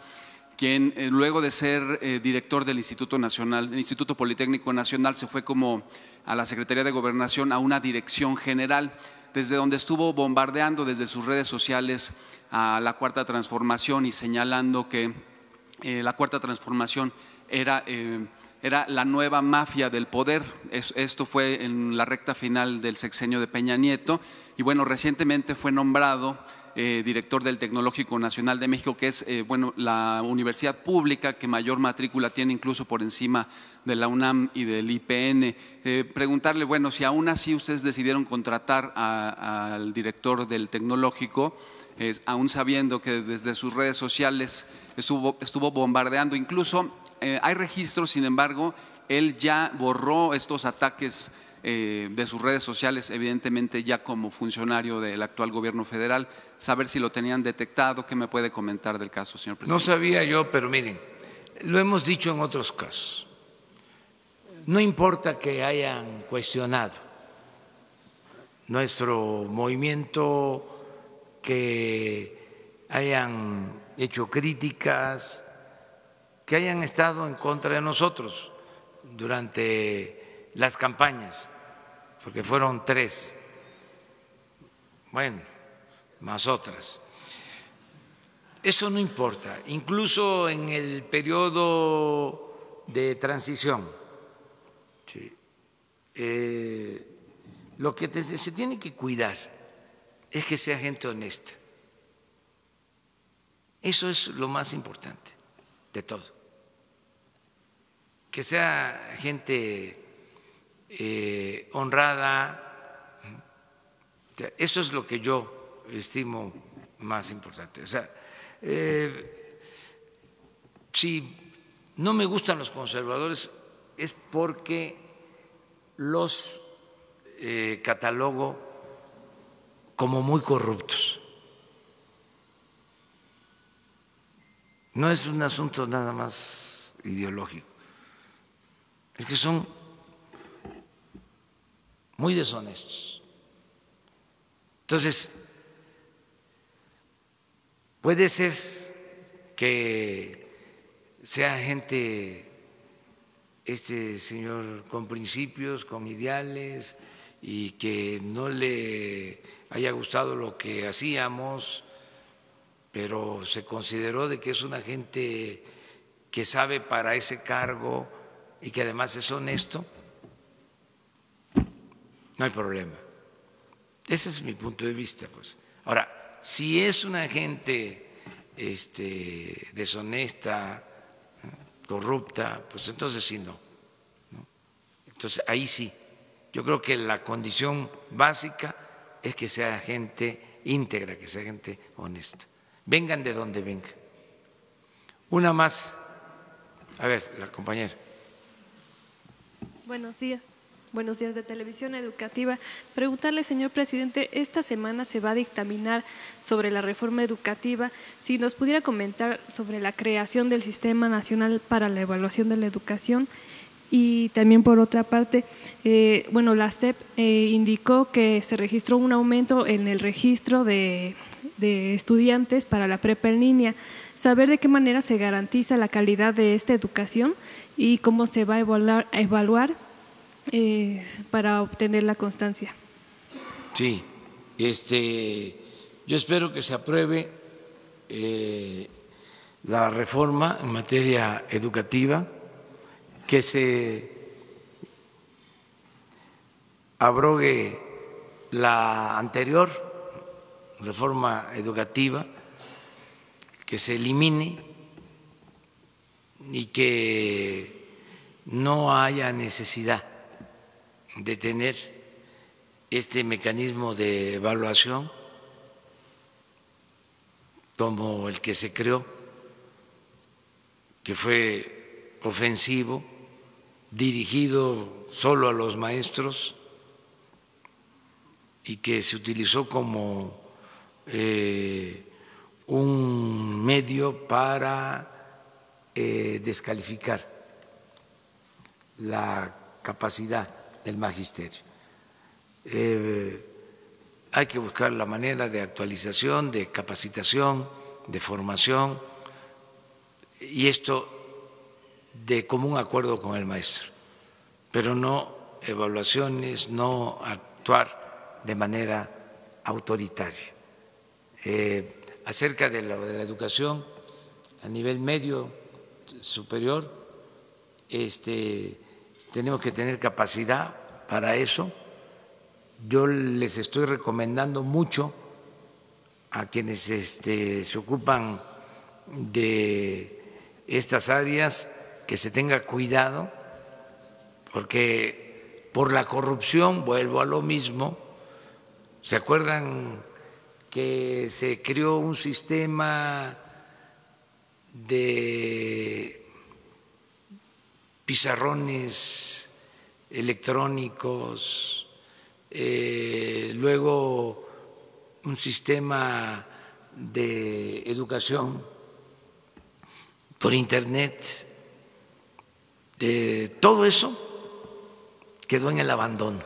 quien luego de ser director del Instituto Politécnico Nacional se fue como a la Secretaría de Gobernación a una dirección general, desde donde estuvo bombardeando desde sus redes sociales a la Cuarta Transformación y señalando que la Cuarta Transformación era la nueva mafia del poder. Esto fue en la recta final del sexenio de Peña Nieto y bueno, recientemente fue nombrado director del Tecnológico Nacional de México, que es la universidad pública que mayor matrícula tiene, incluso por encima de la UNAM y del IPN. Preguntarle, bueno, si aún así ustedes decidieron contratar al director del Tecnológico, aún sabiendo que desde sus redes sociales estuvo bombardeando, incluso hay registros, sin embargo, él ya borró estos ataques de sus redes sociales, evidentemente ya como funcionario del actual gobierno federal. Saber si lo tenían detectado, ¿qué me puede comentar del caso, señor presidente? No sabía yo, pero miren, lo hemos dicho en otros casos, no importa que hayan cuestionado nuestro movimiento, que hayan hecho críticas, que hayan estado en contra de nosotros durante las campañas, porque fueron tres, bueno, más otras. Eso no importa, incluso en el periodo de transición. Sí. Lo que se tiene que cuidar es que sea gente honesta. Eso es lo más importante de todo. Que sea gente honrada. O sea, eso es lo que yo estimo más importante. O sea, si no me gustan los conservadores es porque los catalogo como muy corruptos. No es un asunto nada más ideológico, es que son muy deshonestos. Entonces, puede ser que sea gente, este señor, con principios, con ideales, y que no le haya gustado lo que hacíamos, pero se consideró de que es una gente que sabe para ese cargo y que además es honesto. No hay problema. Ese es mi punto de vista, pues. Ahora, si es una gente deshonesta, corrupta, pues entonces sí no. Entonces ahí sí, yo creo que la condición básica es que sea gente íntegra, que sea gente honesta. Vengan de donde vengan. Una más. A ver, la compañera. Buenos días. Buenos días de Televisión Educativa. Preguntarle, señor presidente, esta semana se va a dictaminar sobre la reforma educativa. Si nos pudiera comentar sobre la creación del Sistema Nacional para la Evaluación de la Educación. Y también, por otra parte, la SEP indicó que se registró un aumento en el registro de estudiantes para la prepa en línea. Saber de qué manera se garantiza la calidad de esta educación y cómo se va a evaluar para obtener la constancia. Sí, yo espero que se apruebe la reforma en materia educativa, que se abrogue la anterior reforma educativa, que se elimine y que no haya necesidad de tener este mecanismo de evaluación como el que se creó, que fue ofensivo, dirigido solo a los maestros y que se utilizó como un medio para descalificar la capacidad del magisterio. Hay que buscar la manera de actualización, de capacitación, de formación, y esto de común acuerdo con el maestro, pero no evaluaciones, no actuar de manera autoritaria. Acerca de la educación a nivel medio superior, tenemos que tener capacidad para eso. Yo les estoy recomendando mucho a quienes se ocupan de estas áreas que se tenga cuidado, porque por la corrupción, vuelvo a lo mismo, ¿se acuerdan que se creó un sistema de pizarrones electrónicos, luego un sistema de educación por internet? Todo eso quedó en el abandono,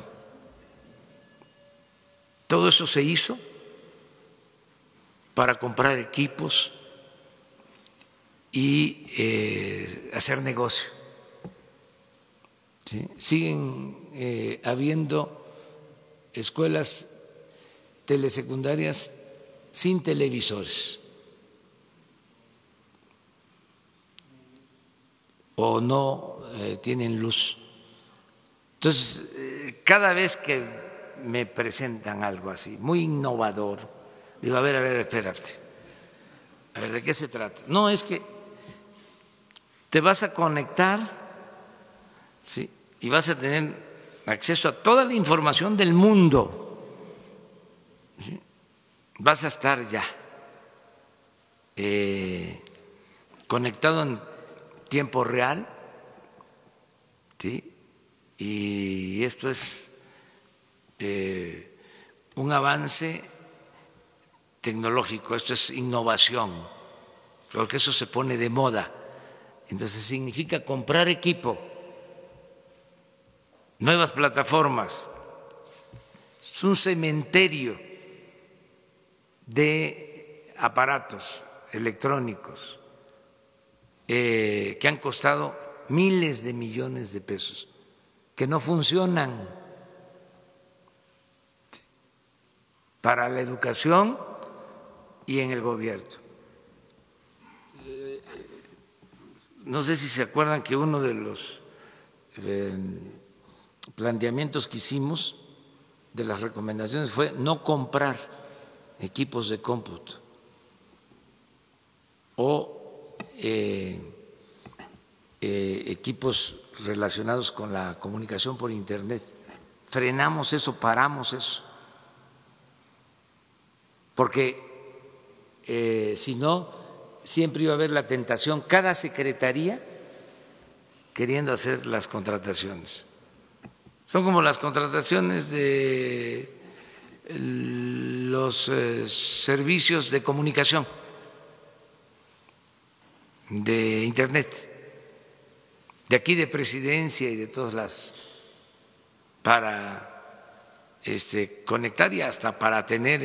todo eso se hizo para comprar equipos y hacer negocio. ¿Sí? Siguen habiendo escuelas telesecundarias sin televisores o no tienen luz. Entonces, cada vez que me presentan algo así, muy innovador, digo, a ver, espérate, a ver, ¿de qué se trata? No, es que te vas a conectar, ¿sí?, y vas a tener acceso a toda la información del mundo, ¿sí? Vas a estar ya conectado en tiempo real, ¿sí? Y esto es un avance tecnológico, esto es innovación, porque eso se pone de moda. Entonces significa comprar equipo, nuevas plataformas, es un cementerio de aparatos electrónicos que han costado miles de millones de pesos, que no funcionan para la educación y en el gobierno. No sé si se acuerdan que uno de los planteamientos que hicimos, de las recomendaciones, fue no comprar equipos de cómputo o equipos relacionados con la comunicación por internet. Frenamos eso, paramos eso, porque si no, siempre iba a haber la tentación, cada secretaría queriendo hacer las contrataciones. Son como las contrataciones de los servicios de comunicación, de internet, de aquí de Presidencia y de todas las… para conectar y hasta para tener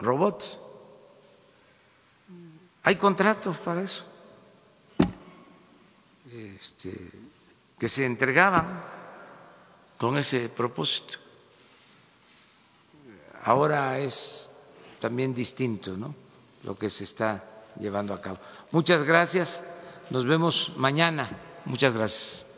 robots. Hay contratos para eso, que se entregaban con ese propósito. Ahora es también distinto, ¿no?, lo que se está llevando a cabo. Muchas gracias, nos vemos mañana. Muchas gracias.